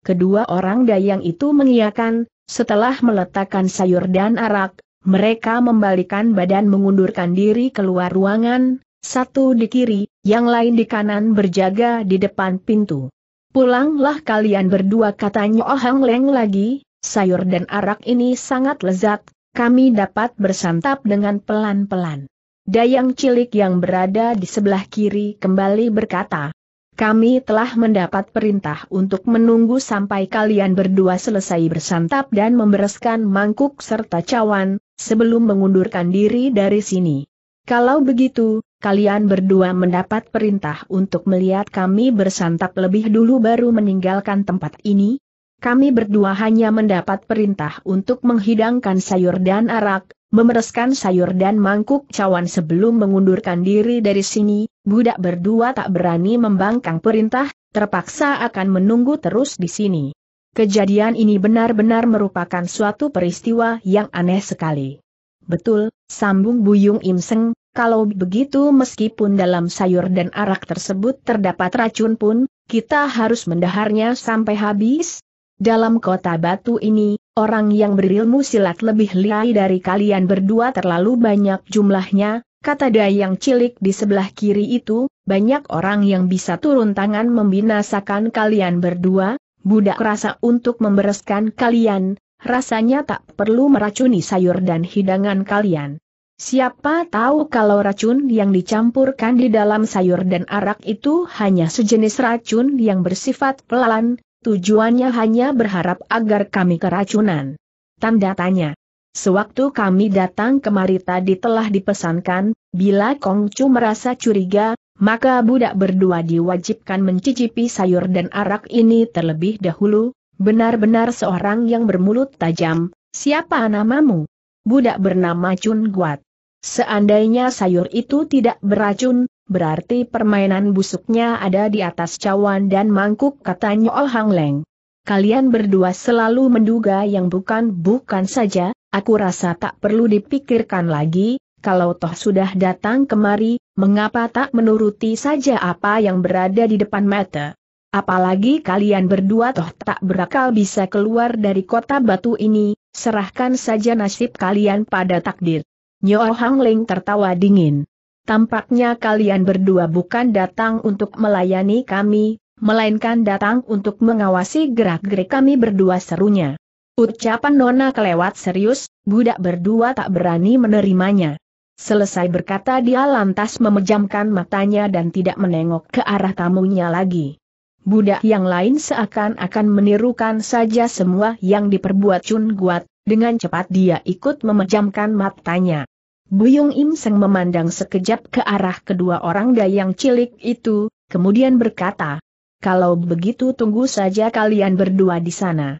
Kedua orang dayang itu mengiyakan. Setelah meletakkan sayur dan arak, mereka membalikkan badan mengundurkan diri keluar ruangan, satu di kiri, yang lain di kanan berjaga di depan pintu. "Pulanglah kalian berdua," katanya Nyo Hang Leng lagi, "sayur dan arak ini sangat lezat, kami dapat bersantap dengan pelan-pelan." Dayang cilik yang berada di sebelah kiri kembali berkata, "Kami telah mendapat perintah untuk menunggu sampai kalian berdua selesai bersantap dan membereskan mangkuk serta cawan, sebelum mengundurkan diri dari sini. Kalau begitu, kalian berdua mendapat perintah untuk melihat kami bersantap lebih dulu baru meninggalkan tempat ini. Kami berdua hanya mendapat perintah untuk menghidangkan sayur dan arak, memereskan sayur dan mangkuk cawan sebelum mengundurkan diri dari sini." Budak berdua tak berani membangkang perintah, terpaksa akan menunggu terus di sini. Kejadian ini benar-benar merupakan suatu peristiwa yang aneh sekali. "Betul," sambung Buyung Im Seng, "kalau begitu meskipun dalam sayur dan arak tersebut terdapat racun pun, kita harus mendaharnya sampai habis. Dalam kota batu ini, orang yang berilmu silat lebih lihai dari kalian berdua terlalu banyak jumlahnya," kata dayang cilik di sebelah kiri itu, "banyak orang yang bisa turun tangan membinasakan kalian berdua. Budak rasa untuk membereskan kalian, rasanya tak perlu meracuni sayur dan hidangan kalian. Siapa tahu kalau racun yang dicampurkan di dalam sayur dan arak itu hanya sejenis racun yang bersifat pelan, tujuannya hanya berharap agar kami keracunan." Tanda tanya. "Sewaktu kami datang kemari tadi telah dipesankan, bila Kongcu merasa curiga, maka budak berdua diwajibkan mencicipi sayur dan arak ini terlebih dahulu." Benar-benar seorang yang bermulut tajam. "Siapa namamu?" "Budak bernama Chun Guat." "Seandainya sayur itu tidak beracun, berarti permainan busuknya ada di atas cawan dan mangkuk," kata Nyo Hang Leng. "Kalian berdua selalu menduga yang bukan-bukan saja, aku rasa tak perlu dipikirkan lagi. Kalau toh sudah datang kemari, mengapa tak menuruti saja apa yang berada di depan mata? Apalagi kalian berdua toh tak berakal bisa keluar dari kota batu ini, serahkan saja nasib kalian pada takdir." Nyo Hang Leng tertawa dingin. "Tampaknya kalian berdua bukan datang untuk melayani kami, melainkan datang untuk mengawasi gerak-gerik kami berdua," serunya. Ucapan Nona kelewat serius, budak berdua tak berani menerimanya. Selesai berkata dia lantas memejamkan matanya dan tidak menengok ke arah tamunya lagi. Budak yang lain seakan-akan menirukan saja semua yang diperbuat Chun Guat, dengan cepat dia ikut memejamkan matanya. Buyung Im Seng memandang sekejap ke arah kedua orang dayang cilik itu, kemudian berkata, "Kalau begitu tunggu saja kalian berdua di sana.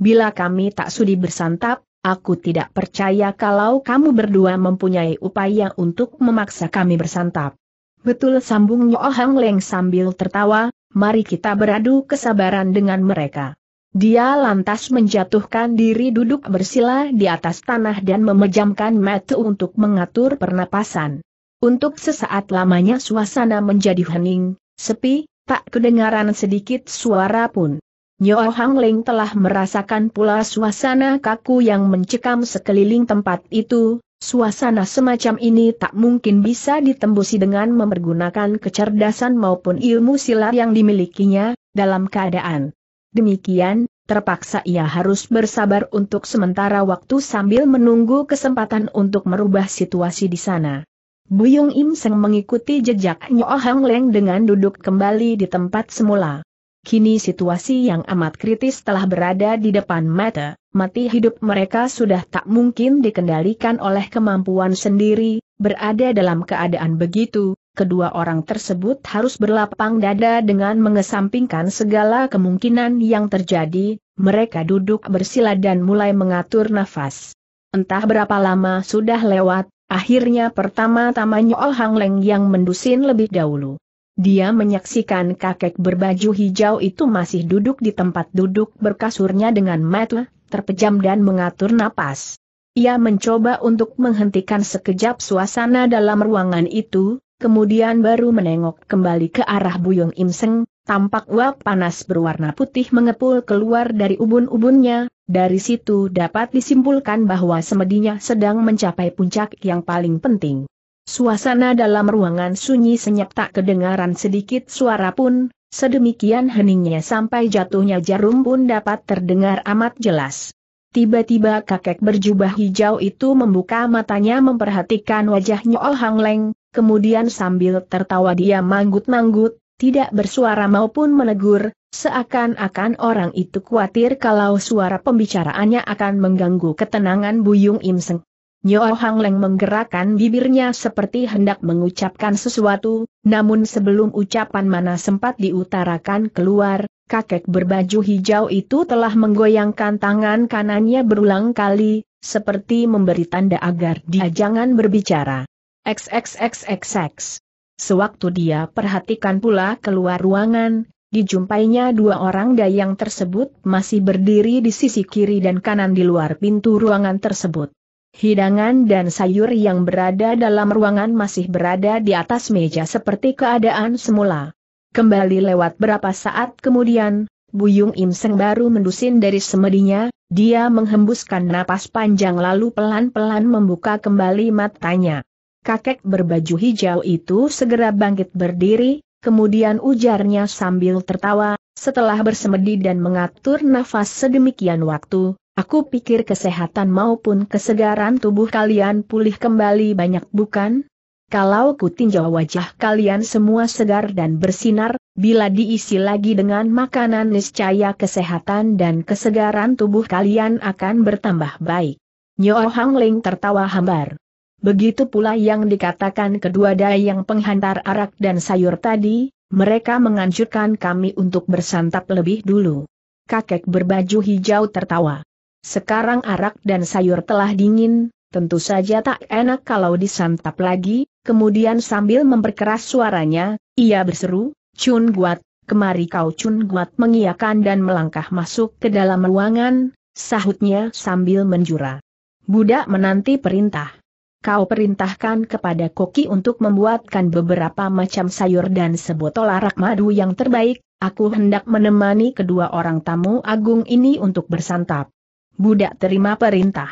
Bila kami tak sudi bersantap, aku tidak percaya kalau kamu berdua mempunyai upaya untuk memaksa kami bersantap." "Betul," sambung Nyo Hang Leng sambil tertawa, "mari kita beradu kesabaran dengan mereka." Dia lantas menjatuhkan diri duduk bersila di atas tanah dan memejamkan mata untuk mengatur pernapasan. Untuk sesaat lamanya suasana menjadi hening, sepi, tak kedengaran sedikit suara pun. Nyo Hang Leng telah merasakan pula suasana kaku yang mencekam sekeliling tempat itu. Suasana semacam ini tak mungkin bisa ditembusi dengan mempergunakan kecerdasan maupun ilmu silat yang dimilikinya. Dalam keadaan demikian, terpaksa ia harus bersabar untuk sementara waktu sambil menunggu kesempatan untuk merubah situasi di sana. Buyung Im Seng mengikuti jejak Nyo Hang Leng dengan duduk kembali di tempat semula. Kini situasi yang amat kritis telah berada di depan mata, mati hidup mereka sudah tak mungkin dikendalikan oleh kemampuan sendiri. Berada dalam keadaan begitu, kedua orang tersebut harus berlapang dada dengan mengesampingkan segala kemungkinan yang terjadi. Mereka duduk bersila dan mulai mengatur nafas. Entah berapa lama sudah lewat, akhirnya pertama-tama Nyo Hang Leng yang mendusin lebih dahulu. Dia menyaksikan kakek berbaju hijau itu masih duduk di tempat duduk berkasurnya dengan mata terpejam dan mengatur napas. Ia mencoba untuk menghentikan sekejap suasana dalam ruangan itu, kemudian baru menengok kembali ke arah Buyung Im Seng. Tampak uap panas berwarna putih mengepul keluar dari ubun-ubunnya. Dari situ dapat disimpulkan bahwa semedinya sedang mencapai puncak yang paling penting. Suasana dalam ruangan sunyi senyap, tak kedengaran sedikit suara pun, sedemikian heningnya sampai jatuhnya jarum pun dapat terdengar amat jelas. Tiba-tiba kakek berjubah hijau itu membuka matanya memperhatikan wajah Nyo Hang Leng, kemudian sambil tertawa dia manggut-manggut, tidak bersuara maupun menegur, seakan-akan orang itu khawatir kalau suara pembicaraannya akan mengganggu ketenangan Buyung Im Seng. Nyo Hang Leng menggerakkan bibirnya seperti hendak mengucapkan sesuatu, namun sebelum ucapan mana sempat diutarakan keluar, kakek berbaju hijau itu telah menggoyangkan tangan kanannya berulang kali, seperti memberi tanda agar dia jangan berbicara. XXXXX. Sewaktu dia perhatikan pula keluar ruangan, dijumpainya dua orang dayang tersebut masih berdiri di sisi kiri dan kanan di luar pintu ruangan tersebut. Hidangan dan sayur yang berada dalam ruangan masih berada di atas meja seperti keadaan semula. Kembali lewat berapa saat kemudian, Buyung Im Seng baru mendusin dari semedinya, dia menghembuskan napas panjang lalu pelan-pelan membuka kembali matanya. Kakek berbaju hijau itu segera bangkit berdiri, kemudian ujarnya sambil tertawa, "Setelah bersemedi dan mengatur nafas sedemikian waktu, aku pikir kesehatan maupun kesegaran tubuh kalian pulih kembali banyak bukan? Kalau kutinjau wajah kalian semua segar dan bersinar, bila diisi lagi dengan makanan niscaya kesehatan dan kesegaran tubuh kalian akan bertambah baik." Nyo Hang Leng tertawa hambar. Begitu pula yang dikatakan kedua dayang penghantar arak dan sayur tadi, mereka menganjurkan kami untuk bersantap lebih dulu. Kakek berbaju hijau tertawa. Sekarang arak dan sayur telah dingin, tentu saja tak enak kalau disantap lagi, kemudian sambil memperkeras suaranya, ia berseru, "Chun Guat, kemari kau!" Chun Guat mengiyakan dan melangkah masuk ke dalam ruangan, sahutnya sambil menjura. "Budak menanti perintah. Kau perintahkan kepada koki untuk membuatkan beberapa macam sayur dan sebotol arak madu yang terbaik, aku hendak menemani kedua orang tamu agung ini untuk bersantap." Budak terima perintah.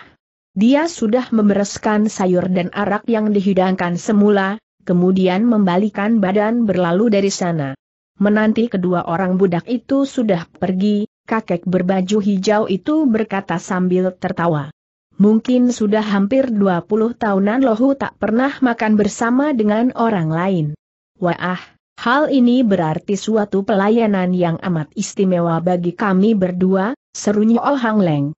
Dia sudah membereskan sayur dan arak yang dihidangkan semula, kemudian membalikan badan berlalu dari sana. Menanti kedua orang budak itu sudah pergi, kakek berbaju hijau itu berkata sambil tertawa. Mungkin sudah hampir 20 tahunan Lohu tak pernah makan bersama dengan orang lain. Wah, hal ini berarti suatu pelayanan yang amat istimewa bagi kami berdua, seru Nyo Hang Leng.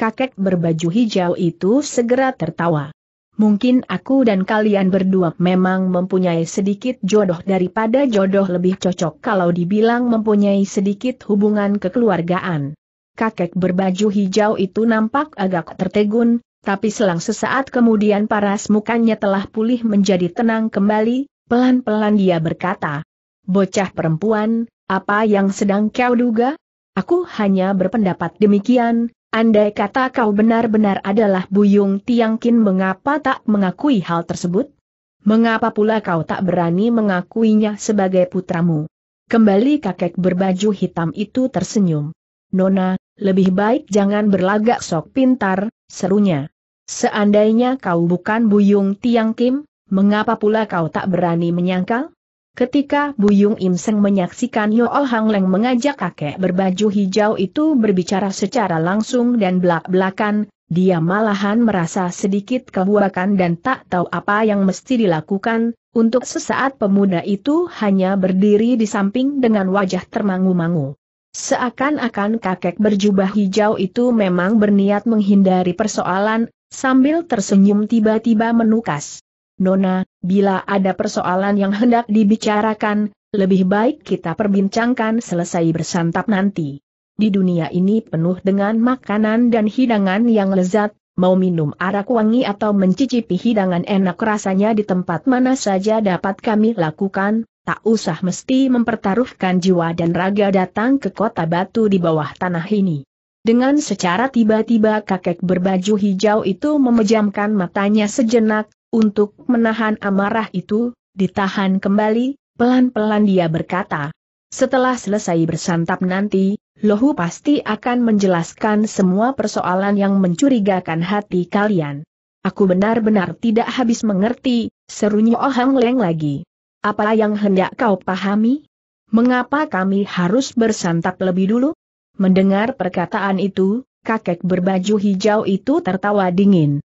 Kakek berbaju hijau itu segera tertawa. Mungkin aku dan kalian berdua memang mempunyai sedikit jodoh, daripada jodoh lebih cocok kalau dibilang mempunyai sedikit hubungan kekeluargaan. Kakek berbaju hijau itu nampak agak tertegun, tapi selang sesaat kemudian paras mukanya telah pulih menjadi tenang kembali, pelan-pelan dia berkata, "Bocah perempuan, apa yang sedang kau duga? Aku hanya berpendapat demikian. Andai kata kau benar-benar adalah Buyung Tiang Kim, mengapa tak mengakui hal tersebut? Mengapa pula kau tak berani mengakuinya sebagai putramu?" Kembali kakek berbaju hitam itu tersenyum. "Nona, lebih baik jangan berlagak sok pintar," serunya. "Seandainya kau bukan Buyung Tiang Kim, mengapa pula kau tak berani menyangkal?" Ketika Buyung Im Seng menyaksikan Nyo Hang Leng mengajak kakek berbaju hijau itu berbicara secara langsung dan belak-belakan, dia malahan merasa sedikit kebuakan dan tak tahu apa yang mesti dilakukan. Untuk sesaat pemuda itu hanya berdiri di samping dengan wajah termangu-mangu. Seakan-akan kakek berjubah hijau itu memang berniat menghindari persoalan, sambil tersenyum tiba-tiba menukas. "Nona, bila ada persoalan yang hendak dibicarakan, lebih baik kita perbincangkan selesai bersantap nanti. Di dunia ini penuh dengan makanan dan hidangan yang lezat, mau minum arak wangi atau mencicipi hidangan enak rasanya di tempat mana saja dapat kami lakukan. Tak usah mesti mempertaruhkan jiwa dan raga datang ke Kota Batu di bawah tanah ini." Dengan secara tiba-tiba kakek berbaju hijau itu memejamkan matanya sejenak, untuk menahan amarah itu, ditahan kembali, pelan-pelan dia berkata, "Setelah selesai bersantap nanti, Lohu pasti akan menjelaskan semua persoalan yang mencurigakan hati kalian." "Aku benar-benar tidak habis mengerti," seru Nyo Hang Leng lagi. "Apa yang hendak kau pahami? Mengapa kami harus bersantap lebih dulu?" Mendengar perkataan itu, kakek berbaju hijau itu tertawa dingin.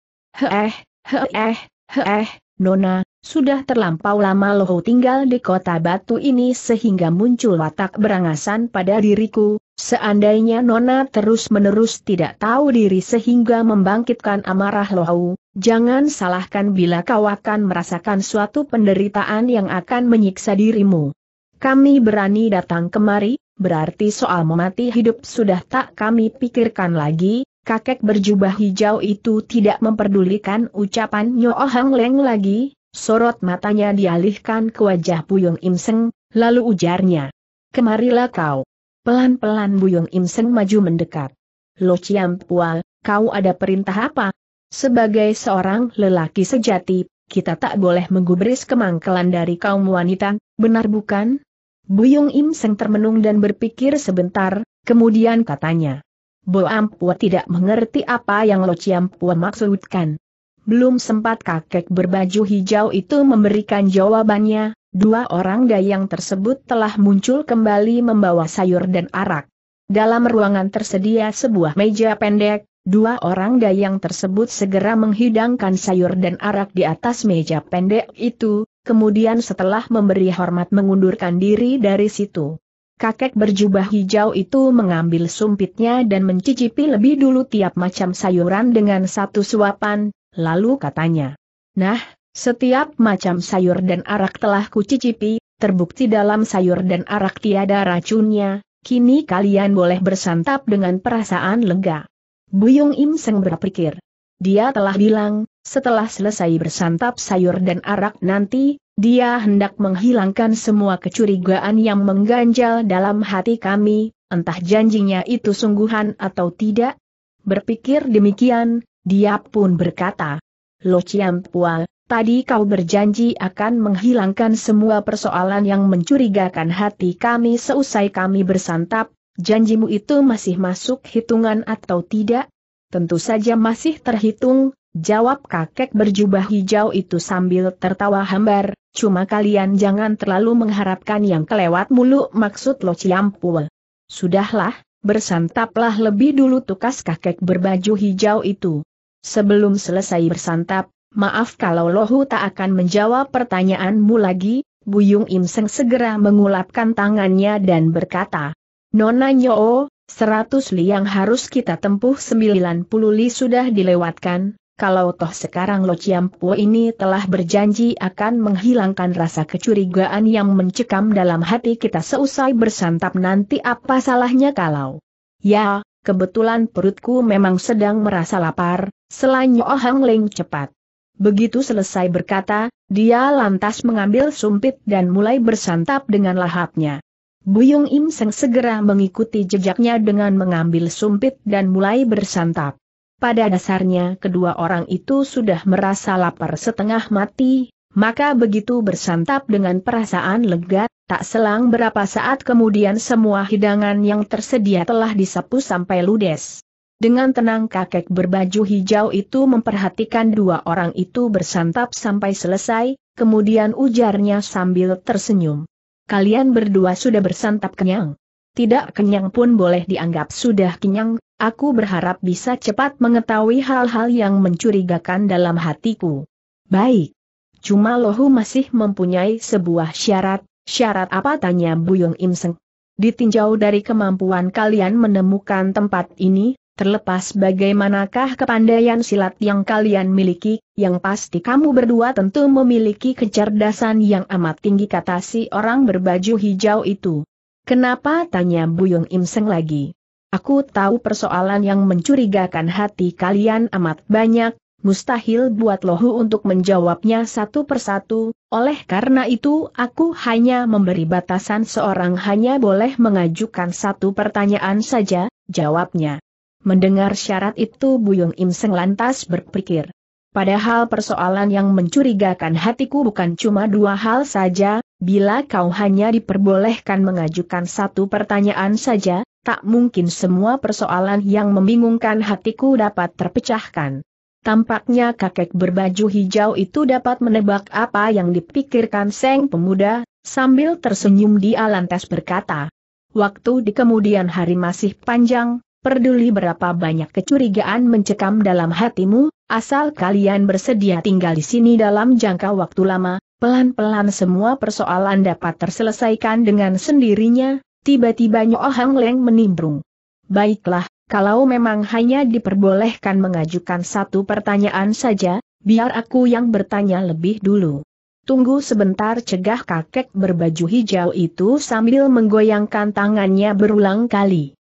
"Nona, sudah terlampau lama Lohu tinggal di Kota Batu ini sehingga muncul watak berangasan pada diriku. Seandainya Nona terus-menerus tidak tahu diri sehingga membangkitkan amarah Lohu, jangan salahkan bila kau akan merasakan suatu penderitaan yang akan menyiksa dirimu. Kami berani datang kemari, berarti soal memati hidup sudah tak kami pikirkan lagi." Kakek berjubah hijau itu tidak memperdulikan ucapan Nyo Hang Leng lagi, sorot matanya dialihkan ke wajah Buyung Im Seng, lalu ujarnya, "Kemarilah kau." Pelan-pelan Buyung Im Seng maju mendekat. "Lo Chiam Pua, kau ada perintah apa? Sebagai seorang lelaki sejati, kita tak boleh menggubris kemangkalan dari kaum wanita, benar bukan?" Buyung Im Seng termenung dan berpikir sebentar, kemudian katanya, "Bu Am Pua tidak mengerti apa yang Lo Chiam Pua maksudkan." Belum sempat kakek berbaju hijau itu memberikan jawabannya, dua orang dayang tersebut telah muncul kembali membawa sayur dan arak. Dalam ruangan tersedia sebuah meja pendek. Dua orang dayang tersebut segera menghidangkan sayur dan arak di atas meja pendek itu, kemudian setelah memberi hormat mengundurkan diri dari situ. Kakek berjubah hijau itu mengambil sumpitnya dan mencicipi lebih dulu tiap macam sayuran dengan satu suapan, lalu katanya, "Nah, setiap macam sayur dan arak telah kucicipi, terbukti dalam sayur dan arak tiada racunnya, kini kalian boleh bersantap dengan perasaan lega." Buyung Im Seng berpikir. Dia telah bilang, setelah selesai bersantap sayur dan arak nanti, dia hendak menghilangkan semua kecurigaan yang mengganjal dalam hati kami, entah janjinya itu sungguhan atau tidak. Berpikir demikian, dia pun berkata, "Lo Chiam Pua, tadi kau berjanji akan menghilangkan semua persoalan yang mencurigakan hati kami seusai kami bersantap. Janjimu itu masih masuk hitungan atau tidak?" "Tentu saja masih terhitung," jawab kakek berjubah hijau itu sambil tertawa hambar, "cuma kalian jangan terlalu mengharapkan yang kelewat mulu maksud Lo Chiam Pua." "Sudahlah, bersantaplah lebih dulu," tukas kakek berbaju hijau itu. "Sebelum selesai bersantap, maaf kalau Lohu tak akan menjawab pertanyaanmu lagi." Buyung Im Seng segera mengulapkan tangannya dan berkata, "Nona Nyo, 100 li yang harus kita tempuh 90 li sudah dilewatkan. Kalau toh sekarang Lo Chiam Pua ini telah berjanji akan menghilangkan rasa kecurigaan yang mencekam dalam hati kita seusai bersantap nanti, apa salahnya kalau..." "Ya, kebetulan perutku memang sedang merasa lapar," selain Nyo Hang Leng cepat. Begitu selesai berkata, dia lantas mengambil sumpit dan mulai bersantap dengan lahapnya. Buyung Im Seng segera mengikuti jejaknya dengan mengambil sumpit dan mulai bersantap. Pada dasarnya kedua orang itu sudah merasa lapar setengah mati, maka begitu bersantap dengan perasaan lega, tak selang berapa saat kemudian semua hidangan yang tersedia telah disapu sampai ludes. Dengan tenang kakek berbaju hijau itu memperhatikan dua orang itu bersantap sampai selesai, kemudian ujarnya sambil tersenyum, "Kalian berdua sudah bersantap kenyang?" "Tidak kenyang pun boleh dianggap sudah kenyang, aku berharap bisa cepat mengetahui hal-hal yang mencurigakan dalam hatiku." "Baik. Cuma Lohu masih mempunyai sebuah syarat." "Syarat apa?" tanya Buyung Im Seng. ditinjau dari kemampuan kalian menemukan tempat ini, terlepas bagaimanakah kepandaian silat yang kalian miliki, yang pasti kamu berdua tentu memiliki kecerdasan yang amat tinggi, kata si orang berbaju hijau itu. Kenapa? Tanya Buyung Im Seng lagi. Aku tahu persoalan yang mencurigakan hati kalian amat banyak, mustahil buat lohu untuk menjawabnya satu persatu, oleh karena itu aku hanya memberi batasan seorang hanya boleh mengajukan satu pertanyaan saja, jawabnya. Mendengar syarat itu Buyung Im Seng lantas berpikir. Padahal persoalan yang mencurigakan hatiku bukan cuma dua hal saja, bila kau hanya diperbolehkan mengajukan satu pertanyaan saja, tak mungkin semua persoalan yang membingungkan hatiku dapat terpecahkan. Tampaknya kakek berbaju hijau itu dapat menebak apa yang dipikirkan Seng pemuda, sambil tersenyum dia lantas berkata. Waktu di kemudian hari masih panjang. Peduli berapa banyak kecurigaan mencekam dalam hatimu, asal kalian bersedia tinggal di sini dalam jangka waktu lama, pelan-pelan semua persoalan dapat terselesaikan dengan sendirinya, tiba-tiba Nyo Hang Leng menimbrung. Baiklah, kalau memang hanya diperbolehkan mengajukan satu pertanyaan saja, biar aku yang bertanya lebih dulu. Tunggu sebentar, cegah kakek berbaju hijau itu sambil menggoyangkan tangannya berulang kali.